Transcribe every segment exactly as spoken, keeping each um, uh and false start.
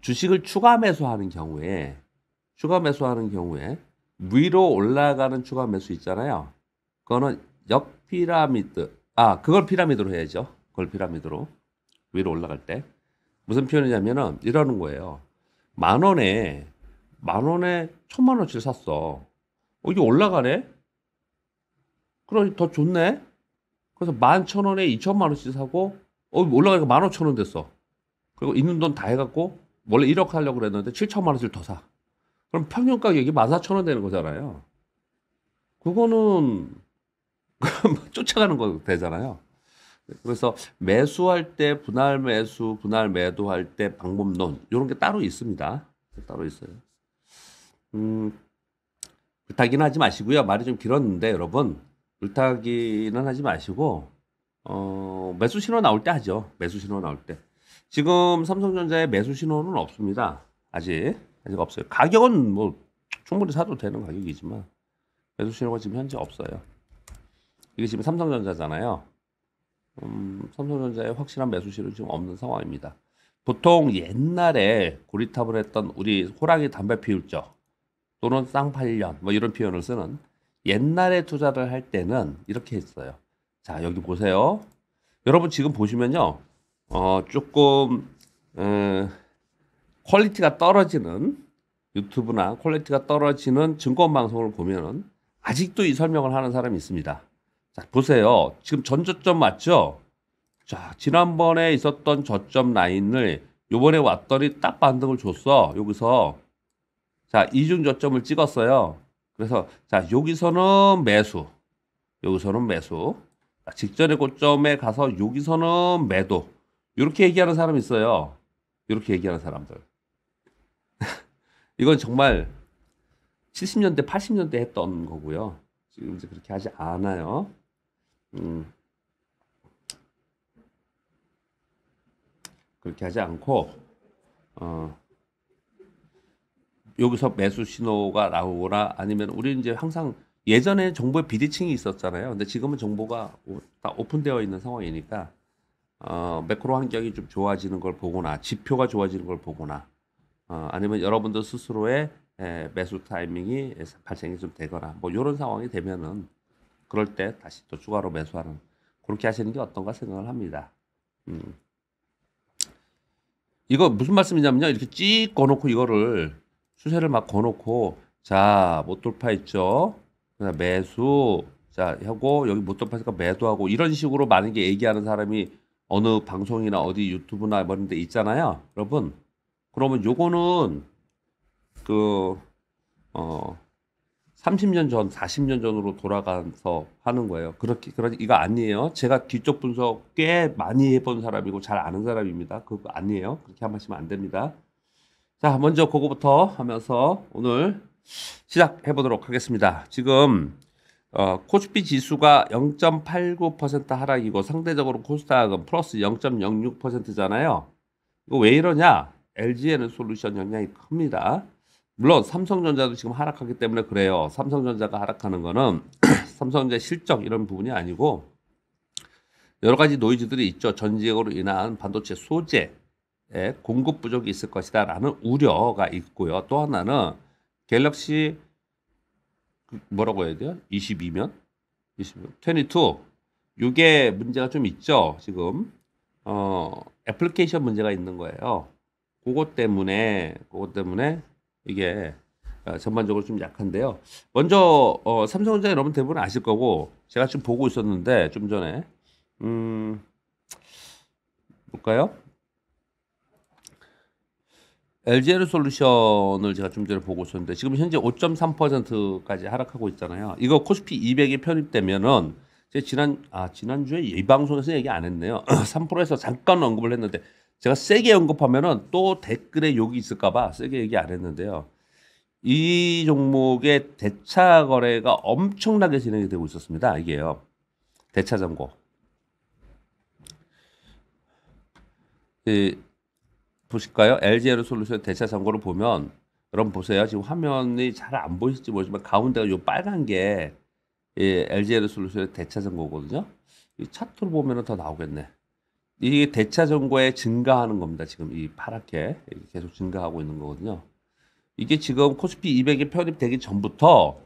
주식을 추가 매수하는 경우에 추가 매수하는 경우에 위로 올라가는 추가 매수 있잖아요. 그거는 옆 피라미드, 아 그걸 피라미드로 해야죠. 그걸 피라미드로 위로 올라갈 때 무슨 표현이냐면은 이러는 거예요. 만 원에 만 원에 천만 원치를 샀어. 어, 이게 올라가네. 그럼 더 좋네. 그래서 만 천 원에 이천만 원씩 사고 어, 올라가니까 만 오천 원 됐어. 그리고 있는 돈 다 해갖고 원래 일억 하려고 그랬는데 칠천만 원씩 더 사. 그럼 평균 가격이 만 사천 원 되는 거잖아요. 그거는 쫓아가는 거 되잖아요. 그래서 매수할 때 분할 매수, 분할 매도할 때 방법론 이런 게 따로 있습니다. 따로 있어요. 음, 물타기는 하지 마시고요. 말이 좀 길었는데 여러분 물타기는 하지 마시고 어, 매수 신호 나올 때 하죠. 매수 신호 나올 때. 지금 삼성전자에 매수 신호는 없습니다. 아직 아직 없어요. 가격은 뭐 충분히 사도 되는 가격이지만 매수 신호가 지금 현재 없어요. 이게 지금 삼성전자잖아요. 음, 삼성전자에 확실한 매수 신호는 지금 없는 상황입니다. 보통 옛날에 고리탑을 했던 우리 호랑이 담배 피우죠. 또는 쌍팔년 뭐 이런 표현을 쓰는 옛날에 투자를 할 때는 이렇게 했어요. 자 여기 보세요. 여러분 지금 보시면요. 어, 조금 음, 퀄리티가 떨어지는 유튜브나 퀄리티가 떨어지는 증권방송을 보면은 아직도 이 설명을 하는 사람이 있습니다. 자 보세요. 지금 전저점 맞죠? 자 지난번에 있었던 저점 라인을 요번에 왔더니 딱 반등을 줬어. 여기서 자 이중 저점을 찍었어요. 그래서 자 여기서는 매수, 여기서는 매수. 자, 직전의 고점에 가서 여기서는 매도. 이렇게 얘기하는 사람이 있어요. 이렇게 얘기하는 사람들. 이건 정말 칠십 년대, 팔십 년대 했던 거고요. 지금 이제 그렇게 하지 않아요. 음. 그렇게 하지 않고 어. 여기서 매수 신호가 나오거나 아니면 우리는 이제 항상 예전에 정보의 비대칭이 있었잖아요. 근데 지금은 정보가 오, 다 오픈되어 있는 상황이니까 어, 매크로 환경이 좀 좋아지는 걸 보거나 지표가 좋아지는 걸 보거나 어, 아니면 여러분들 스스로의 에, 매수 타이밍이 발생이 좀 되거나 뭐 이런 상황이 되면은 그럴 때 다시 또 추가로 매수하는 그렇게 하시는 게 어떤가 생각을 합니다. 음. 이거 무슨 말씀이냐면요. 이렇게 찍 거놓고 이거를 추세를 막 거놓고 자 못 돌파 있죠. 그냥 매수 자 하고 여기 못 돌파하니까 매도하고 이런 식으로 만약에 얘기하는 사람이 어느 방송이나 어디 유튜브나 이런 데 있잖아요. 여러분 그러면 요거는 그 어 삼십 년 전 사십 년 전으로 돌아가서 하는 거예요. 그렇게 그런 이거 아니에요. 제가 기적 분석 꽤 많이 해본 사람이고 잘 아는 사람입니다. 그거 아니에요. 그렇게 하시면 안 됩니다. 자 먼저 그거부터 하면서 오늘 시작해 보도록 하겠습니다. 지금 어, 코스피 지수가 영 점 팔구 퍼센트 하락이고 상대적으로 코스닥은 플러스 영 점 영육 퍼센트잖아요. 이거 왜 이러냐? 엘지에너지솔루션 영향이 큽니다. 물론 삼성전자도 지금 하락하기 때문에 그래요. 삼성전자가 하락하는 거는 삼성전자 실적 이런 부분이 아니고 여러 가지 노이즈들이 있죠. 전지적으로 인한 반도체 소재 공급 부족이 있을 것이다 라는 우려가 있고요. 또 하나는 갤럭시 뭐라고 해야 돼요? 이십이면? 이십이, 이십이. 이게 문제가 좀 있죠. 지금 어, 애플리케이션 문제가 있는 거예요. 그것 때문에 그것 때문에 이게 전반적으로 좀 약한데요. 먼저 어, 삼성전자 여러분 대부분 아실 거고 제가 지금 보고 있었는데 좀 전에 음, 볼까요? 엘지에너지솔루션을 제가 좀 전에 보고 있었는데 지금 현재 오 점 삼 퍼센트까지 하락하고 있잖아요. 이거 코스피 이백에 편입되면은 제가 지난 아 지난주에 이 방송에서 얘기 안 했네요. 삼 퍼센트에서 잠깐 언급을 했는데 제가 세게 언급하면은 또 댓글에 욕이 있을까봐 세게 얘기 안 했는데요. 이 종목의 대차 거래가 엄청나게 진행이 되고 있었습니다. 이게요. 대차 잔고. 이 보실까요? 엘지에너지솔루션 대차 잔고를 보면 여러분 보세요. 지금 화면이 잘 안 보이실지 모르지만 가운데가 요 빨간 게 엘지에너지솔루션의 대차 잔고거든요. 이 차트로 보면 더 나오겠네. 이 대차 전고에 증가하는 겁니다. 지금 이 파랗게 계속 증가하고 있는 거거든요. 이게 지금 코스피 이백에 편입되기 전부터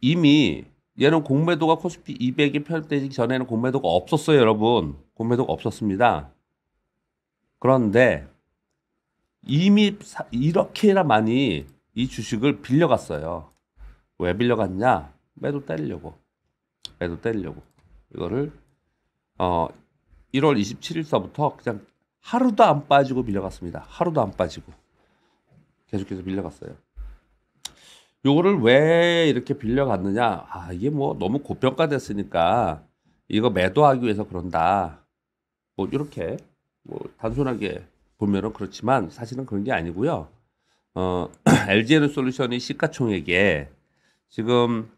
이미 얘는 공매도가 코스피 이백에 편입되기 전에는 공매도가 없었어요, 여러분. 공매도가 없었습니다. 그런데 이미 사, 이렇게나 많이 이 주식을 빌려갔어요. 왜 빌려갔냐? 매도 때리려고. 매도 때리려고. 이거를 어 일월 이십칠일서부터 그냥 하루도 안 빠지고 빌려갔습니다. 하루도 안 빠지고. 계속해서 빌려갔어요. 요거를 왜 이렇게 빌려갔느냐? 아, 이게 뭐 너무 고평가됐으니까 이거 매도하기 위해서 그런다. 뭐 이렇게 뭐 단순하게 보면은 그렇지만 사실은 그런 게 아니고요. 어, 엘지에너지솔루션이 시가총액에 지금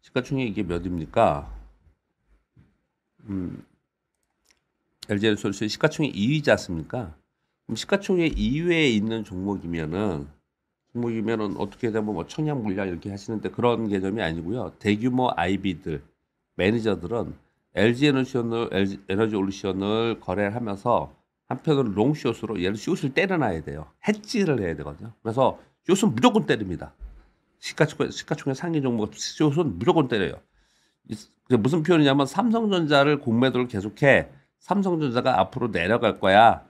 시가총액이 이게 몇입니까? 음, 엘지에너지솔루션 시가총액 이 위지 않습니까? 그럼 시가총액 이 위에 있는 종목이면은 종목이면은 어떻게 되면 뭐 청약 물량 이렇게 하시는데 그런 개념이 아니고요. 대규모 아이비들 매니저들은 엘지에너지솔루션을 엘지에너지솔루션을 거래하면서 한편으로 롱숏으로 얘를 숏을 때려놔야 돼요. 해지를 해야 되거든요. 그래서 숏은 무조건 때립니다. 시가총액, 시가총액 상위 종목 숏은 무조건 때려요. 무슨 표현이냐면 삼성전자를 공매도를 계속해. 삼성전자가 앞으로 내려갈 거야.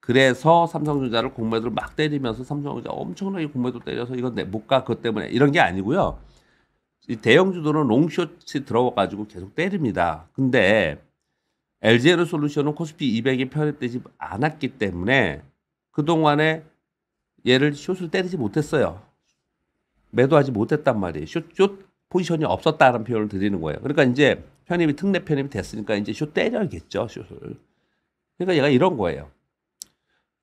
그래서 삼성전자를 공매도를 막 때리면서 삼성전자 엄청나게 공매도 때려서 이건 못 가 그것 때문에 이런 게 아니고요. 이 대형주들은 롱숏이 들어가지고 계속 때립니다. 근데 엘지에너지솔루션은 코스피 이백에 편입되지 않았기 때문에 그동안에 얘를 숏을 때리지 못했어요. 매도하지 못했단 말이에요. 숏, 숏 포지션이 없었다는 표현을 드리는 거예요. 그러니까 이제 편입이 특례 편입이 됐으니까 이제 숏 때려야겠죠. 숏을. 그러니까 얘가 이런 거예요.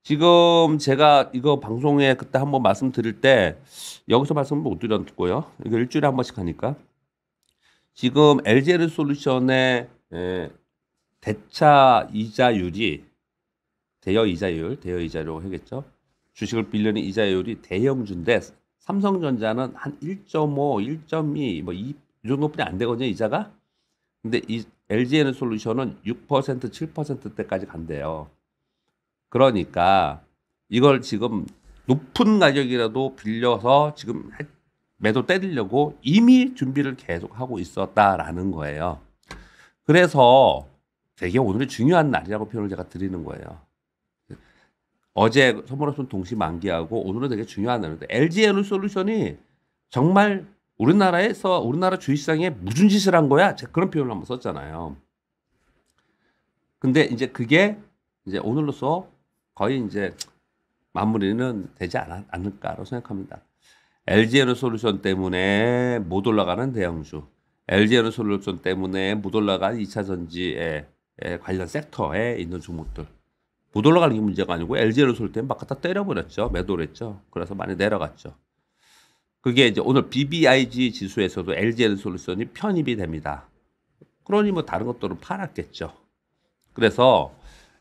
지금 제가 이거 방송에 그때 한번 말씀드릴 때 여기서 말씀 못 드렸고요. 이거 일주일에 한 번씩 하니까. 지금 엘지에너지솔루션의 에, 대차 이자율이 대여 이자율, 대여 이자율이라고 하겠죠. 주식을 빌려는 이자율이 대형주인데 삼성전자는 한 일 점 오, 일 점 이, 뭐 이 정도뿐이 안 되거든요, 이자가. 근데 이 엘지에너지솔루션은 육 퍼센트, 칠 퍼센트대까지 간대요. 그러니까 이걸 지금 높은 가격이라도 빌려서 지금 매도 때리려고 이미 준비를 계속 하고 있었다라는 거예요. 그래서 되게 오늘이 중요한 날이라고 표현을 제가 드리는 거예요. 어제 선물옵션 동시 만기하고 오늘은 되게 중요한 날인데 엘지에너지솔루션이 정말 우리나라에서 우리나라 주식시장에 무슨 짓을 한 거야? 제가 그런 표현을 한번 썼잖아요. 근데 이제 그게 이제 오늘로서 거의 이제 마무리는 되지 않을까라고 생각합니다. 엘지에너지솔루션 때문에 못 올라가는 대형주, 엘지에너지솔루션 때문에 못 올라간 이차전지에 관련 섹터에 있는 종목들 못 올라가는 게 문제가 아니고 엘지에너지솔루션 때문에 막 갖다 때려버렸죠. 매도를 했죠. 그래서 많이 내려갔죠. 그게 이제 오늘 비비아이지 지수에서도 엘지에너지솔루션이 편입이 됩니다. 그러니 뭐 다른 것들은 팔았겠죠. 그래서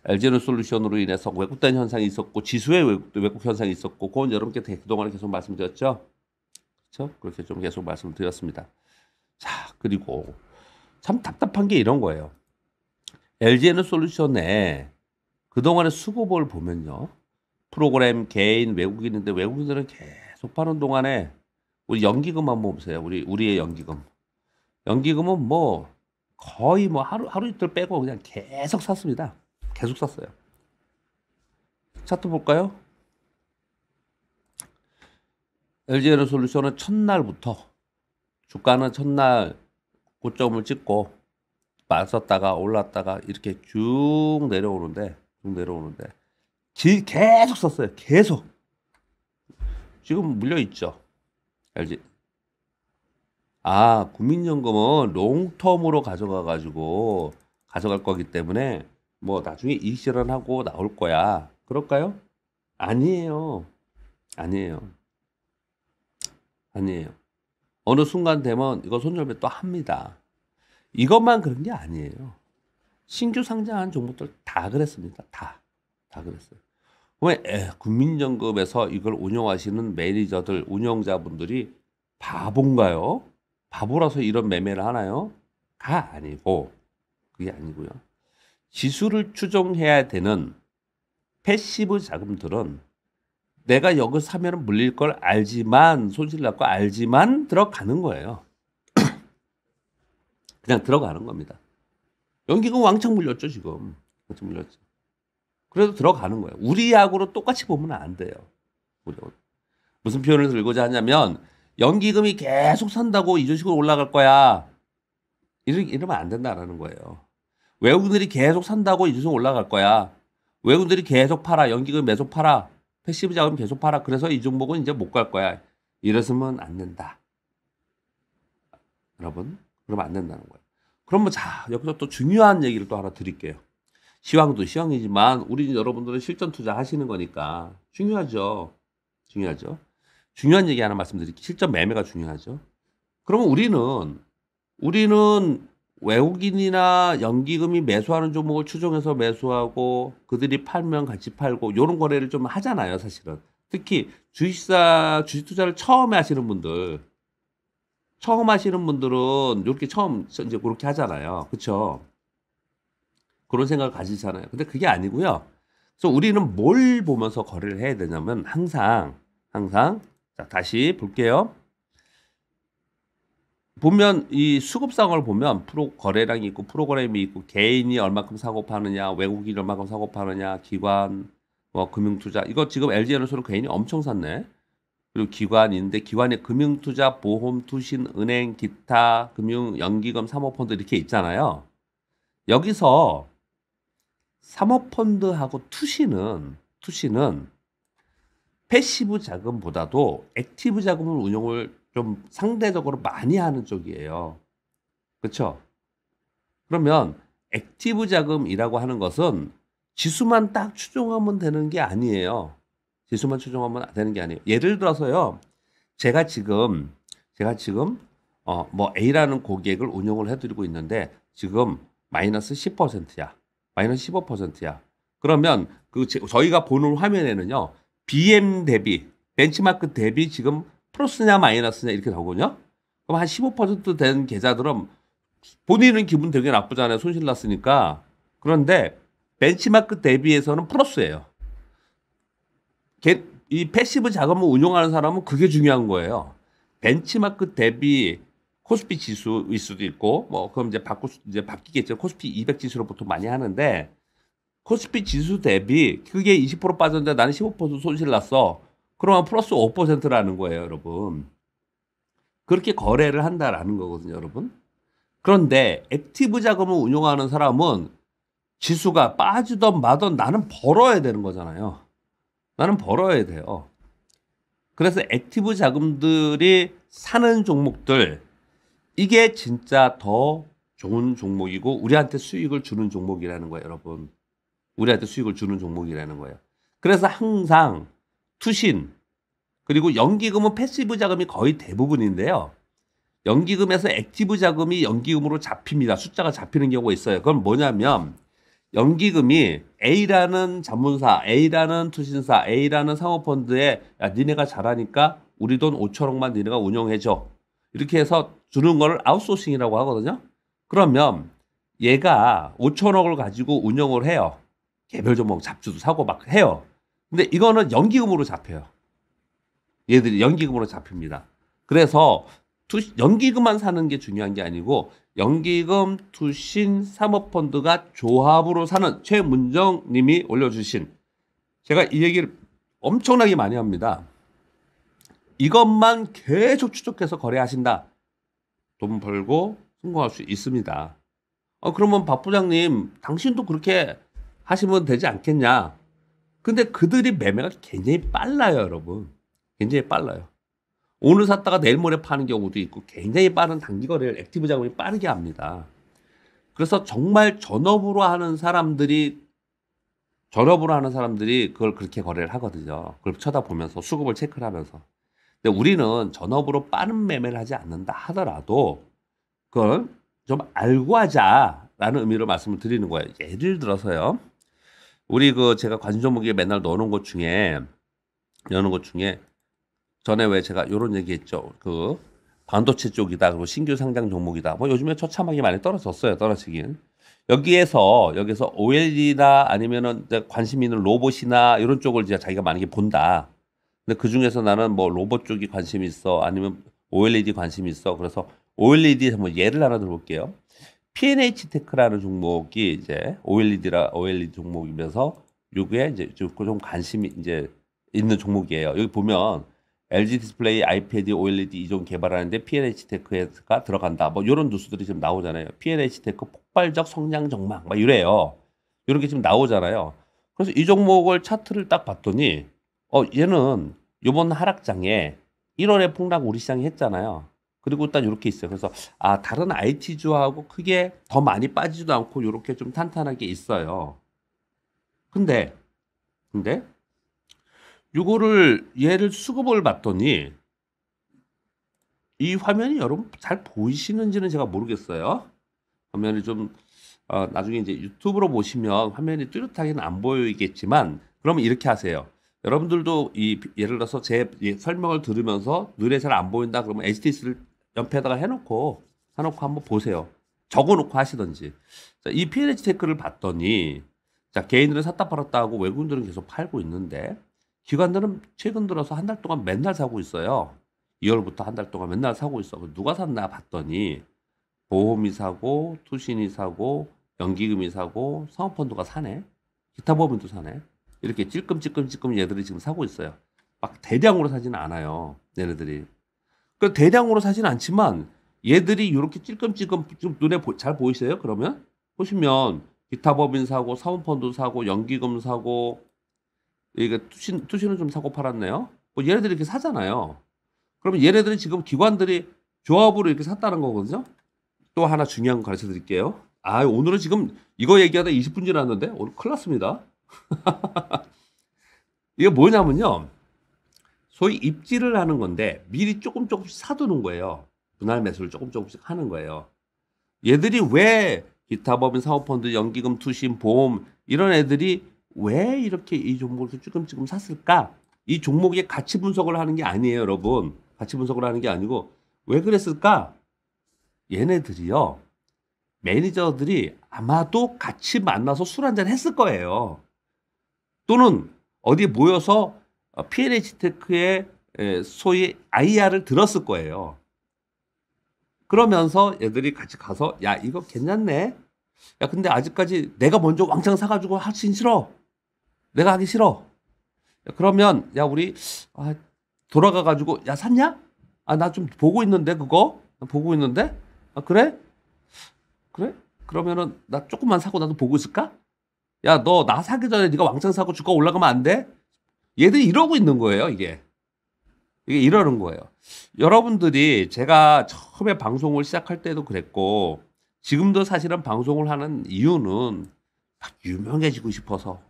엘지에너지솔루션으로 인해서 왜곡된 현상이 있었고 지수의 왜곡 현상이 있었고 그건 여러분께 그동안 계속 말씀드렸죠. 그렇죠? 그렇게 좀 계속 말씀드렸습니다. 자, 그리고 참 답답한 게 이런 거예요. 엘지에너지솔루션에 그동안의 수급을 보면요. 프로그램, 개인, 외국인인데 외국인들은 계속 파는 동안에 우리 연기금 한번 보세요. 우리, 우리의 연기금. 연기금은 뭐 거의 뭐 하루, 하루 이틀 빼고 그냥 계속 샀습니다. 계속 샀어요. 차트 볼까요? 엘지에너지솔루션은 첫날부터 주가는 첫날 고점을 찍고 맞섰다가 올랐다가 이렇게 쭉 내려오는데 쭉 내려오는데 지, 계속 썼어요. 계속. 지금 물려있죠. 엘지. 아, 국민연금은 롱텀으로 가져가가지고 가져갈 거기 때문에 뭐 나중에 이익실현하고 나올 거야. 그럴까요? 아니에요. 아니에요. 아니에요. 어느 순간 되면 이거 손절매 또 합니다. 이것만 그런 게 아니에요. 신규 상장한 종목들 다 그랬습니다. 다. 다 그랬어요. 왜 에, 국민연금에서 이걸 운영하시는 매니저들, 운영자분들이 바본가요? 바보라서 이런 매매를 하나요? 가 아니고. 그게 아니고요. 지수를 추종해야 되는 패시브 자금들은 내가 여기 사면 물릴 걸 알지만, 손실 날 거 알지만 들어가는 거예요. 그냥 들어가는 겁니다. 연기금 왕창 물렸죠, 지금. 왕창 물렸죠. 그래도 들어가는 거예요. 우리하고로 똑같이 보면 안 돼요. 무슨 표현을 들고자 하냐면, 연기금이 계속 산다고 이런 식으로 올라갈 거야. 이러면 안 된다라는 거예요. 외국인들이 계속 산다고 이런 식으로 올라갈 거야. 외국인들이 계속 팔아. 연기금 계속 팔아. 패시브 자금 계속 팔아. 그래서 이 종목은 이제 못 갈 거야. 이랬으면 안 된다. 여러분, 그러면 안 된다는 거예요. 그럼 뭐 자, 여기서 또 중요한 얘기를 또 하나 드릴게요. 시황도 시황이지만 우리 여러분들은 실전 투자 하시는 거니까 중요하죠. 중요하죠. 중요한 얘기 하나 말씀드릴게요. 실전 매매가 중요하죠. 그러면 우리는 우리는 외국인이나 연기금이 매수하는 종목을 추종해서 매수하고 그들이 팔면 같이 팔고 이런 거래를 좀 하잖아요. 사실은. 특히 주식사 주식 투자를 처음에 하시는 분들 처음 하시는 분들은 이렇게 처음 이제 그렇게 하잖아요. 그렇죠? 그런 생각을 가지잖아요. 근데 그게 아니고요. 그래서 우리는 뭘 보면서 거래를 해야 되냐면 항상 항상 자, 다시 볼게요. 보면 이 수급상을 보면 프로 거래량이 있고 프로그램이 있고 개인이 얼마큼 사고 파느냐, 외국인이 얼마큼 사고 파느냐, 기관, 뭐 금융투자 이거 지금 엘지에너솔루션 개인이 엄청 샀네. 그리고 기관인데 기관에 금융투자, 보험, 투신, 은행, 기타, 금융, 연기금, 사모펀드 이렇게 있잖아요. 여기서 사모펀드하고 투신은 투신은 패시브 자금보다도 액티브 자금을 운용을 좀 상대적으로 많이 하는 쪽이에요. 그렇죠? 그러면 액티브 자금이라고 하는 것은 지수만 딱 추종하면 되는 게 아니에요. 지수만 추종하면 되는 게 아니에요. 예를 들어서요, 제가 지금, 제가 지금, 어, 뭐, A라는 고객을 운영을 해드리고 있는데, 지금 마이너스 십 퍼센트야. 마이너스 십오 퍼센트야. 그러면, 그, 제, 저희가 보는 화면에는요, 비엠 대비, 벤치마크 대비 지금 플러스냐, 마이너스냐, 이렇게 나오거든요? 그럼 한 십오 퍼센트 된 계좌들은 본인은 기분 되게 나쁘잖아요. 손실 났으니까. 그런데, 벤치마크 대비에서는 플러스예요. 이 패시브 자금을 운용하는 사람은 그게 중요한 거예요. 벤치마크 대비 코스피 지수일 수도 있고, 뭐, 그럼 이제 바꾸, 이제 바뀌겠죠. 코스피 이백 지수로 보통 많이 하는데, 코스피 지수 대비 그게 이십 퍼센트 빠졌는데 나는 십오 퍼센트 손실 났어. 그러면 플러스 오 퍼센트라는 거예요, 여러분. 그렇게 거래를 한다라는 거거든요, 여러분. 그런데 액티브 자금을 운용하는 사람은 지수가 빠지든 마든 나는 벌어야 되는 거잖아요. 나는 벌어야 돼요. 그래서 액티브 자금들이 사는 종목들 이게 진짜 더 좋은 종목이고 우리한테 수익을 주는 종목이라는 거예요, 여러분. 우리한테 수익을 주는 종목이라는 거예요. 그래서 항상 투신 그리고 연기금은 패시브 자금이 거의 대부분인데요. 연기금에서 액티브 자금이 연기금으로 잡힙니다. 숫자가 잡히는 경우가 있어요. 그건 뭐냐면 연기금이 A라는 자문사, A라는 투신사, A라는 상호펀드에 야, 니네가 잘하니까 우리 돈 오천억만 니네가 운용해줘. 이렇게 해서 주는 거를 아웃소싱이라고 하거든요. 그러면 얘가 오천억을 가지고 운영을 해요. 개별 종목 잡주도 사고 막 해요. 근데 이거는 연기금으로 잡혀요. 얘들이 연기금으로 잡힙니다. 그래서 투시, 연기금만 사는 게 중요한 게 아니고 연기금, 투신, 사모펀드가 조합으로 사는 최문정 님이 올려주신 제가 이 얘기를 엄청나게 많이 합니다. 이것만 계속 추적해서 거래하신다. 돈 벌고 성공할 수 있습니다. 어, 그러면 박 부장님 당신도 그렇게 하시면 되지 않겠냐. 근데 그들이 매매가 굉장히 빨라요. 여러분. 굉장히 빨라요. 오늘 샀다가 내일 모레 파는 경우도 있고 굉장히 빠른 단기 거래를 액티브 자금이 빠르게 합니다. 그래서 정말 전업으로 하는 사람들이 전업으로 하는 사람들이 그걸 그렇게 거래를 하거든요. 그걸 쳐다보면서 수급을 체크를 하면서. 근데 우리는 전업으로 빠른 매매를 하지 않는다 하더라도 그걸 좀 알고 하자라는 의미로 말씀을 드리는 거예요. 예를 들어서요. 우리 그 제가 관심 종목에 맨날 넣어놓은 것 중에 넣어놓은 것 중에 전에 왜 제가 요런 얘기 했죠. 그, 반도체 쪽이다. 그리고 신규 상장 종목이다. 뭐 요즘에 처참하게 많이 떨어졌어요. 떨어지긴. 여기에서 여기서 오엘이나 아니면은 관심 있는 로봇이나 이런 쪽을 이제 자기가 만약에 본다. 근데 그 중에서 나는 뭐 로봇 쪽이 관심이 있어, 아니면 오엘이디 관심이 있어. 그래서 오엘이디 한번 예를 하나 들어볼게요. 피엔에이치테크라는 종목이 이제 오엘이디라 오엘이디 종목이면서 요게 이제 좀 관심이 이제 있는 종목이에요. 여기 보면 엘지 디스플레이, 아이패드, 오엘이디 이종 개발하는데 피엔에이치테크가 들어간다. 뭐 이런 뉴스들이 지금 나오잖아요. 피엔에이치테크 폭발적 성장 전망 막 이래요. 이런 게 지금 나오잖아요. 그래서 이 종목을 차트를 딱 봤더니 어 얘는 이번 하락장에 일월에 폭락 우리 시장이 했잖아요. 그리고 일단 이렇게 있어요. 그래서 아 다른 아이티주하고 크게 더 많이 빠지지도 않고 이렇게 좀 탄탄하게 있어요. 근데 근데 요거를 얘를 수급을 봤더니 이 화면이 여러분 잘 보이시는지는 제가 모르겠어요. 화면이 좀 어, 나중에 이제 유튜브로 보시면 화면이 뚜렷하게는 안 보이겠지만 그러면 이렇게 하세요. 여러분들도 이 예를 들어서 제 설명을 들으면서 눈에 잘 안 보인다 그러면 에이치티에스를 옆에다가 해놓고 해놓고 한번 보세요. 적어놓고 하시든지. 자, 이 피엔에이치테크를 봤더니 자 개인들은 샀다 팔았다 하고 외국인들은 계속 팔고 있는데. 기관들은 최근 들어서 한 달 동안 맨날 사고 있어요. 이월부터 한 달 동안 맨날 사고 있어. 누가 샀나 봤더니 보험이 사고, 투신이 사고, 연기금이 사고, 상업펀드가 사네. 기타 법인도 사네. 이렇게 찔끔찔끔찔끔 얘들이 지금 사고 있어요. 막 대량으로 사지는 않아요. 얘네들이. 그 대량으로 사지는 않지만 얘들이 이렇게 찔끔찔끔 지금 눈에 보, 잘 보이세요? 그러면 보시면 기타 법인 사고, 상업펀드 사고, 연기금 사고. 이게 투신, 투신은 좀 사고 팔았네요. 뭐 얘네들이 이렇게 사잖아요. 그러면 얘네들이 지금 기관들이 조합으로 이렇게 샀다는 거거든요. 또 하나 중요한 거 가르쳐 드릴게요. 아, 오늘은 지금 이거 얘기하다 이십 분 지났는데 오늘 큰일 났습니다. 이게 뭐냐면요. 소위 입지를 하는 건데 미리 조금 조금씩 사두는 거예요. 분할 매수를 조금 조금씩 하는 거예요. 얘들이 왜 기타 법인, 사모펀드, 연기금, 투신, 보험 이런 애들이 왜 이렇게 이 종목을 조금조금 샀을까? 이 종목의 가치 분석을 하는 게 아니에요, 여러분. 가치 분석을 하는 게 아니고 왜 그랬을까? 얘네들이요. 매니저들이 아마도 같이 만나서 술 한잔 했을 거예요. 또는 어디 모여서 피엔에이치테크의 소위 아이알을 들었을 거예요. 그러면서 얘들이 같이 가서 야, 이거 괜찮네. 야, 근데 아직까지 내가 먼저 왕창 사가지고 하긴 싫어. 내가 하기 싫어. 야, 그러면 야 우리 아, 돌아가가지고 야 샀냐? 아 나 좀 보고 있는데 그거 나 보고 있는데 아 그래? 그래? 그러면은 나 조금만 사고 나도 보고 있을까? 야 너 나 사기 전에 네가 왕창 사고 주가 올라가면 안 돼? 얘들이 이러고 있는 거예요. 이게 이게 이러는 거예요. 여러분들이 제가 처음에 방송을 시작할 때도 그랬고 지금도 사실은 방송을 하는 이유는 막 유명해지고 싶어서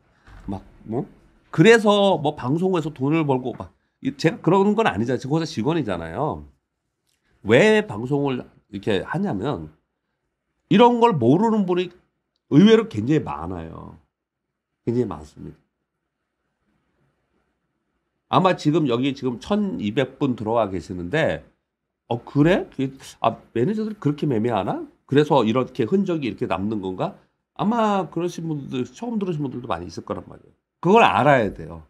막 뭐 그래서 뭐 방송에서 돈을 벌고 막 제가 그런 건 아니잖아요. 제가 직원이잖아요. 왜 방송을 이렇게 하냐면 이런 걸 모르는 분이 의외로 굉장히 많아요. 굉장히 많습니다. 아마 지금 여기 지금 천이백 분 들어와 계시는데 어 그래? 아 매니저들이 그렇게 매매하나? 그래서 이렇게 흔적이 이렇게 남는 건가? 아마 그러신 분들, 처음 들으신 분들도 많이 있을 거란 말이에요. 그걸 알아야 돼요.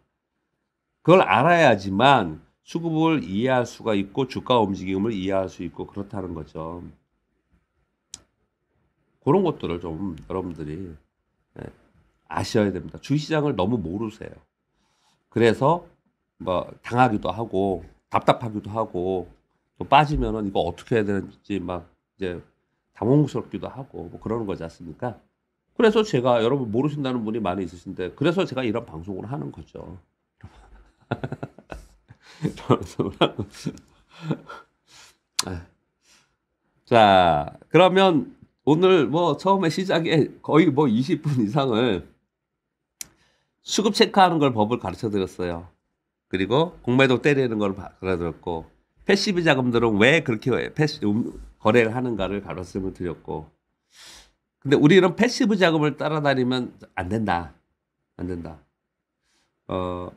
그걸 알아야지만 수급을 이해할 수가 있고 주가 움직임을 이해할 수 있고 그렇다는 거죠. 그런 것들을 좀 여러분들이 아셔야 됩니다. 주시장을 너무 모르세요. 그래서 뭐 당하기도 하고 답답하기도 하고 또 빠지면은 이거 어떻게 해야 되는지 막 이제 당황스럽기도 하고 뭐 그러는 거지 않습니까? 그래서 제가 여러분 모르신다는 분이 많이 있으신데 그래서 제가 이런 방송을 하는 거죠. 자 그러면 오늘 뭐 처음에 시작에 거의 뭐 이십 분 이상을 수급 체크하는 걸 법을 가르쳐 드렸어요. 그리고 공매도 때리는 걸 가르쳐 드렸고 패시브 자금들은 왜 그렇게 패시브 거래를 하는가를 가르침을 드렸고 근데 우리는 패시브 자금을 따라다니면 안 된다. 안 된다. 어,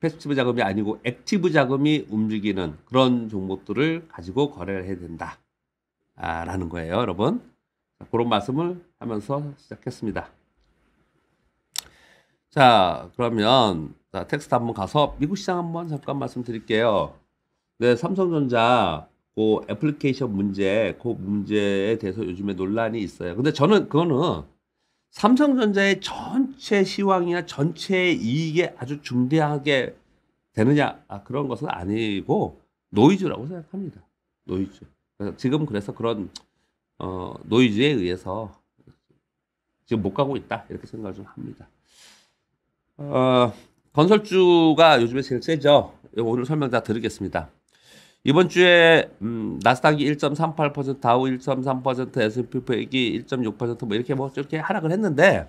패시브 자금이 아니고 액티브 자금이 움직이는 그런 종목들을 가지고 거래를 해야 된다. 아, 라는 거예요, 여러분. 그런 말씀을 하면서 시작했습니다. 자, 그러면 자, 텍스트 한번 가서 미국 시장 한번 잠깐 말씀드릴게요. 네, 삼성전자 그 애플리케이션 문제, 그 문제에 대해서 요즘에 논란이 있어요. 근데 저는 그거는 삼성전자의 전체 시황이나 전체 이익에 아주 중대하게 되느냐, 아, 그런 것은 아니고 노이즈라고 생각합니다. 노이즈. 그래서 지금 그래서 그런 어, 노이즈에 의해서 지금 못 가고 있다, 이렇게 생각을 좀 합니다. 어, 건설주가 요즘에 제일 세죠. 오늘 설명 다 드리겠습니다. 이번 주에 음, 나스닥이 일 점 삼팔 퍼센트, 다우 일 점 삼 퍼센트, 에스 앤 피 백이 일 점 육 퍼센트 뭐 이렇게 뭐 이렇게 하락을 했는데,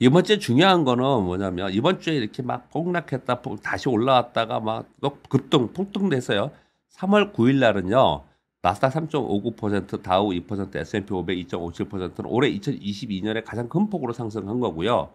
이번 주에 중요한 거는 뭐냐면, 이번 주에 이렇게 막 폭락했다 다시 올라왔다가 막 급등 폭등돼서요, 삼월 구일 날은요 나스닥 삼 점 오구 퍼센트, 다우 이 퍼센트, 에스 앤 피 오백 이 점 오칠 퍼센트는 올해 이천이십이 년에 가장 큰 폭으로 상승한 거고요.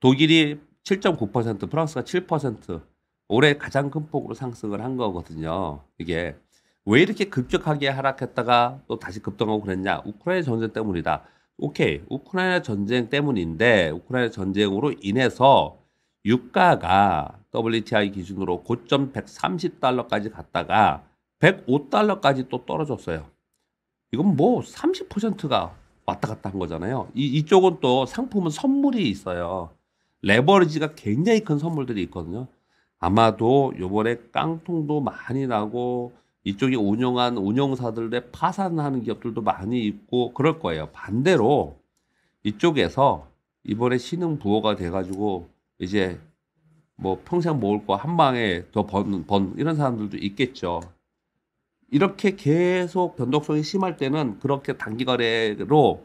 독일이 칠 점 구 퍼센트, 프랑스가 칠 퍼센트, 올해 가장 큰 폭으로 상승을 한 거거든요. 이게 왜 이렇게 급격하게 하락했다가 또 다시 급등하고 그랬냐? 우크라이나 전쟁 때문이다. 오케이, 우크라이나 전쟁 때문인데, 우크라이나 전쟁으로 인해서 유가가 더블유 티 아이 기준으로 고점 백삼십 달러까지 갔다가 백오 달러까지 또 떨어졌어요. 이건 뭐 삼십 퍼센트가 왔다 갔다 한 거잖아요. 이, 이쪽은 또 상품은 선물이 있어요. 레버리지가 굉장히 큰 선물들이 있거든요. 아마도 요번에 깡통도 많이 나고, 이쪽이 운영한 운영사들의 파산하는 기업들도 많이 있고 그럴 거예요. 반대로 이쪽에서 이번에 신흥 부호가 돼가지고 이제 뭐 평생 모을 거 한 방에 더 번, 번 이런 사람들도 있겠죠. 이렇게 계속 변동성이 심할 때는 그렇게 단기거래로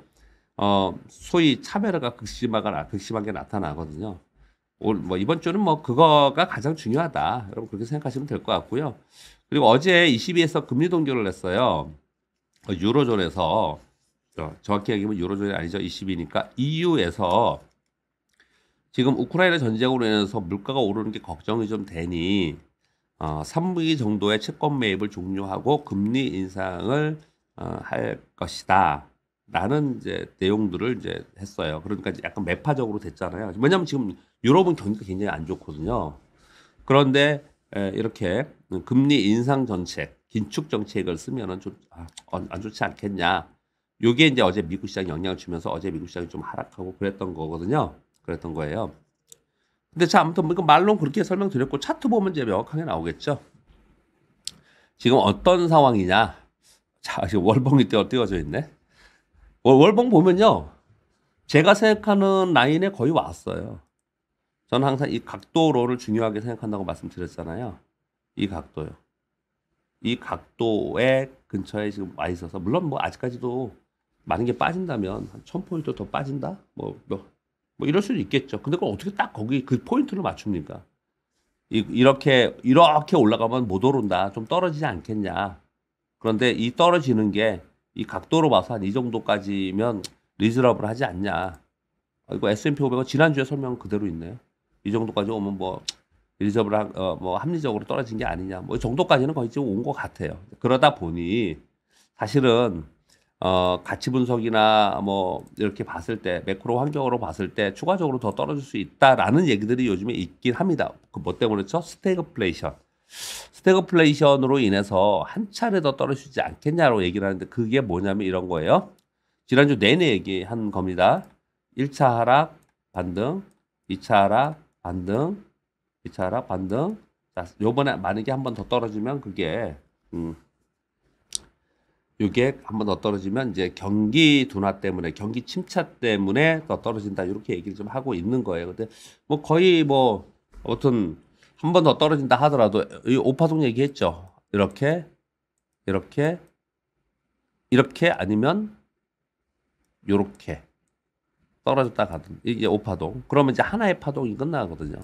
어 소위 차별화가 극심하게, 극심하게 나타나거든요. 올, 뭐, 이번 주는 뭐, 그거가 가장 중요하다. 여러분, 그렇게 생각하시면 될 것 같고요. 그리고 어제 이십이에서 금리 동결을 했어요. 유로존에서, 정확히 얘기하면 유로존이 아니죠. 이십이니까 이 유에서 지금 우크라이나 전쟁으로 인해서 물가가 오르는 게 걱정이 좀 되니, 어, 삼 분기 정도의 채권 매입을 종료하고 금리 인상을, 어, 할 것이다. 라는 이제 내용들을 이제 했어요. 그러니까 약간 매파적으로 됐잖아요. 왜냐면 지금 유럽은 경기가 굉장히 안 좋거든요. 그런데 이렇게 금리 인상 정책, 긴축 정책을 쓰면은 좀 안 좋지 않겠냐. 요게 이제 어제 미국 시장에 영향을 주면서 어제 미국 시장이 좀 하락하고 그랬던 거거든요. 그랬던 거예요. 근데 자, 아무튼 말론 그렇게 설명드렸고, 차트 보면 이제 명확하게 나오겠죠. 지금 어떤 상황이냐. 자, 지금 월봉이 띄워져 있네. 월봉 보면요, 제가 생각하는 라인에 거의 왔어요. 저는 항상 이 각도로를 중요하게 생각한다고 말씀드렸잖아요. 이 각도요. 이 각도에 근처에 지금 와 있어서, 물론 뭐 아직까지도 많은 게 빠진다면 한 천 포인트 더 빠진다? 뭐, 뭐, 뭐 이럴 수도 있겠죠. 근데 그걸 어떻게 딱 거기 그 포인트를 맞춥니까? 이, 이렇게, 이렇게 올라가면 못 오른다. 좀 떨어지지 않겠냐. 그런데 이 떨어지는 게 이 각도로 봐서 한 이 정도까지면 리즈러블 하지 않냐. 이거 에스 앤 피 오백은 지난주에 설명 그대로 있네요. 이 정도까지 오면 뭐 리즈러블, 어, 뭐 합리적으로 떨어진 게 아니냐. 뭐 이 정도까지는 거의 지금 온 것 같아요. 그러다 보니 사실은, 어, 가치 분석이나 뭐 이렇게 봤을 때, 매크로 환경으로 봤을 때 추가적으로 더 떨어질 수 있다라는 얘기들이 요즘에 있긴 합니다. 그 뭐 때문에 그렇죠? 스태그플레이션. 스태그플레이션으로 인해서 한 차례 더 떨어지지 않겠냐라고 얘기를 하는데, 그게 뭐냐면 이런 거예요. 지난주 내내 얘기한 겁니다. 일 차 하락 반등, 이 차 하락 반등, 이 차 하락 반등. 자, 요번에 만약에 한 번 더 떨어지면 그게 음 요게 한 번 더 떨어지면 이제 경기 둔화 때문에, 경기 침체 때문에 더 떨어진다, 이렇게 얘기를 좀 하고 있는 거예요. 근데 뭐 거의 뭐 아무튼 한 번 더 떨어진다 하더라도, 이 오파동 얘기했죠. 이렇게, 이렇게, 이렇게 아니면 요렇게 떨어졌다 가든, 이게 오파동. 그러면 이제 하나의 파동이 끝나거든요.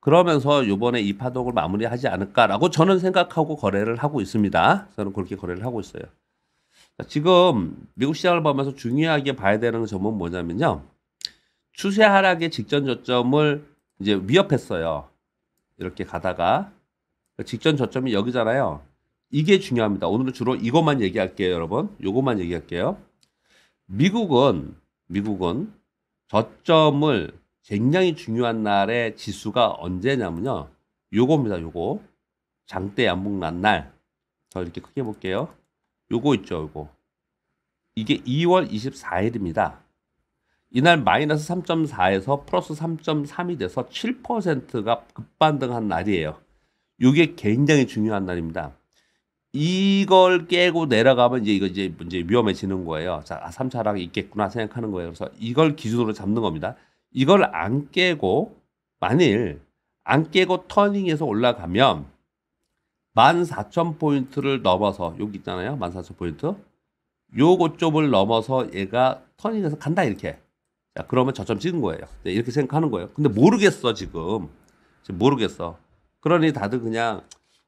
그러면서 요번에 이 파동을 마무리하지 않을까라고 저는 생각하고 거래를 하고 있습니다. 저는 그렇게 거래를 하고 있어요. 자, 지금 미국 시장을 보면서 중요하게 봐야 되는 점은 뭐냐면요, 추세 하락의 직전 저점을 이제 위협했어요. 이렇게 가다가 직전 저점이 여기잖아요. 이게 중요합니다. 오늘은 주로 이것만 얘기할게요, 여러분. 요것만 얘기할게요. 미국은 미국은 저점을 굉장히 중요한 날의 지수가 언제냐면요. 요겁니다. 요거. 장대 양봉 난 날. 저 이렇게 크게 볼게요. 요거 있죠. 요거. 이게 이월 이십사일입니다. 이날 마이너스 삼 점 사에서 플러스 삼 점 삼이 돼서 칠 퍼센트가 급반등한 날이에요. 요게 굉장히 중요한 날입니다. 이걸 깨고 내려가면 이제 이거 이제 이제 위험해지는 거예요. 자, 아, 삼 차 하락이 있겠구나 생각하는 거예요. 그래서 이걸 기준으로 잡는 겁니다. 이걸 안 깨고, 만일 안 깨고 터닝에서 올라가면 만 사천 포인트를 넘어서, 여기 있잖아요. 만 사천 포인트. 요거 쪽을 넘어서 얘가 터닝에서 간다, 이렇게. 자, 그러면 저점 찍은 거예요. 이렇게 생각하는 거예요. 근데 모르겠어, 지금. 지금 모르겠어. 그러니 다들 그냥,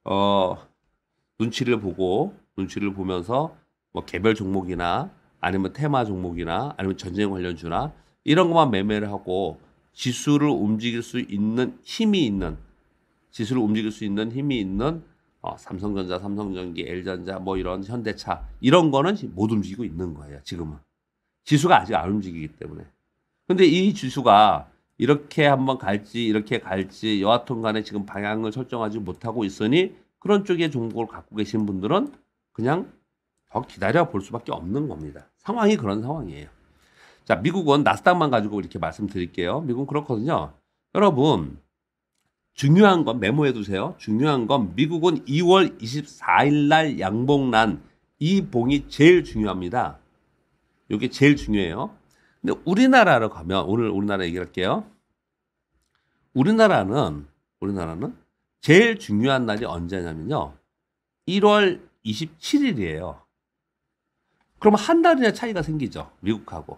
어, 눈치를 보고, 눈치를 보면서 뭐 개별 종목이나 아니면 테마 종목이나 아니면 전쟁 관련주나 이런 것만 매매를 하고 지수를 움직일 수 있는 힘이 있는, 지수를 움직일 수 있는 힘이 있는 어, 삼성전자, 삼성전기, 엘전자, 뭐 이런 현대차 이런 거는 못 움직이고 있는 거예요. 지금은 지수가 아직 안 움직이기 때문에. 근데 이 지수가 이렇게 한번 갈지 이렇게 갈지 여하튼 간에 지금 방향을 설정하지 못하고 있으니 그런 쪽의 종목을 갖고 계신 분들은 그냥 더 기다려 볼 수밖에 없는 겁니다. 상황이 그런 상황이에요. 자, 미국은 나스닥만 가지고 이렇게 말씀드릴게요. 미국은 그렇거든요. 여러분 중요한 건 메모해 두세요. 중요한 건 미국은 이월 이십사일 날 양봉난 이 봉이 제일 중요합니다. 이게 제일 중요해요. 근데 우리나라로 가면 오늘 우리나라 얘기할게요. 우리나라는 우리나라는 제일 중요한 날이 언제냐면요. 일월 이십칠일이에요. 그럼 한 달이나 차이가 생기죠. 미국하고.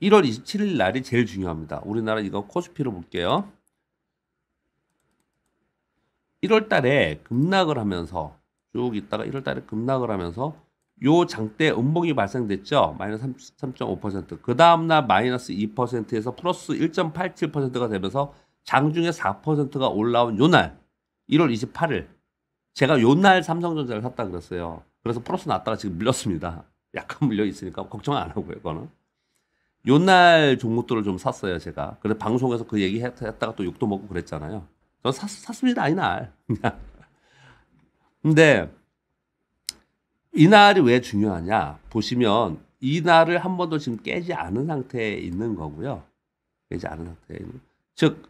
일월 이십칠일 날이 제일 중요합니다. 우리나라 이거 코스피로 볼게요. 일월 달에 급락을 하면서 쭉 있다가 일월 달에 급락을 하면서 요 장대 음봉이 발생됐죠. 마이너스 삼 점 오 퍼센트. 그 다음날 마이너스 이 퍼센트에서 플러스 일 점 팔칠 퍼센트가 되면서 장중에 사 퍼센트가 올라온 요 날. 일월 이십팔일. 제가 요 날 삼성전자를 샀다 그랬어요. 그래서 플러스 났다가 지금 밀렸습니다. 약간 밀려 있으니까 걱정 안 하고요. 그거는. 요 날 종목들을 좀 샀어요. 제가. 그래서 방송에서 그 얘기 했다가 또 욕도 먹고 그랬잖아요. 저 샀, 샀습니다. 이날. 근데 이날이 왜 중요하냐. 보시면 이날을 한 번도 지금 깨지 않은 상태에 있는 거고요. 깨지 않은 상태에 있는. 즉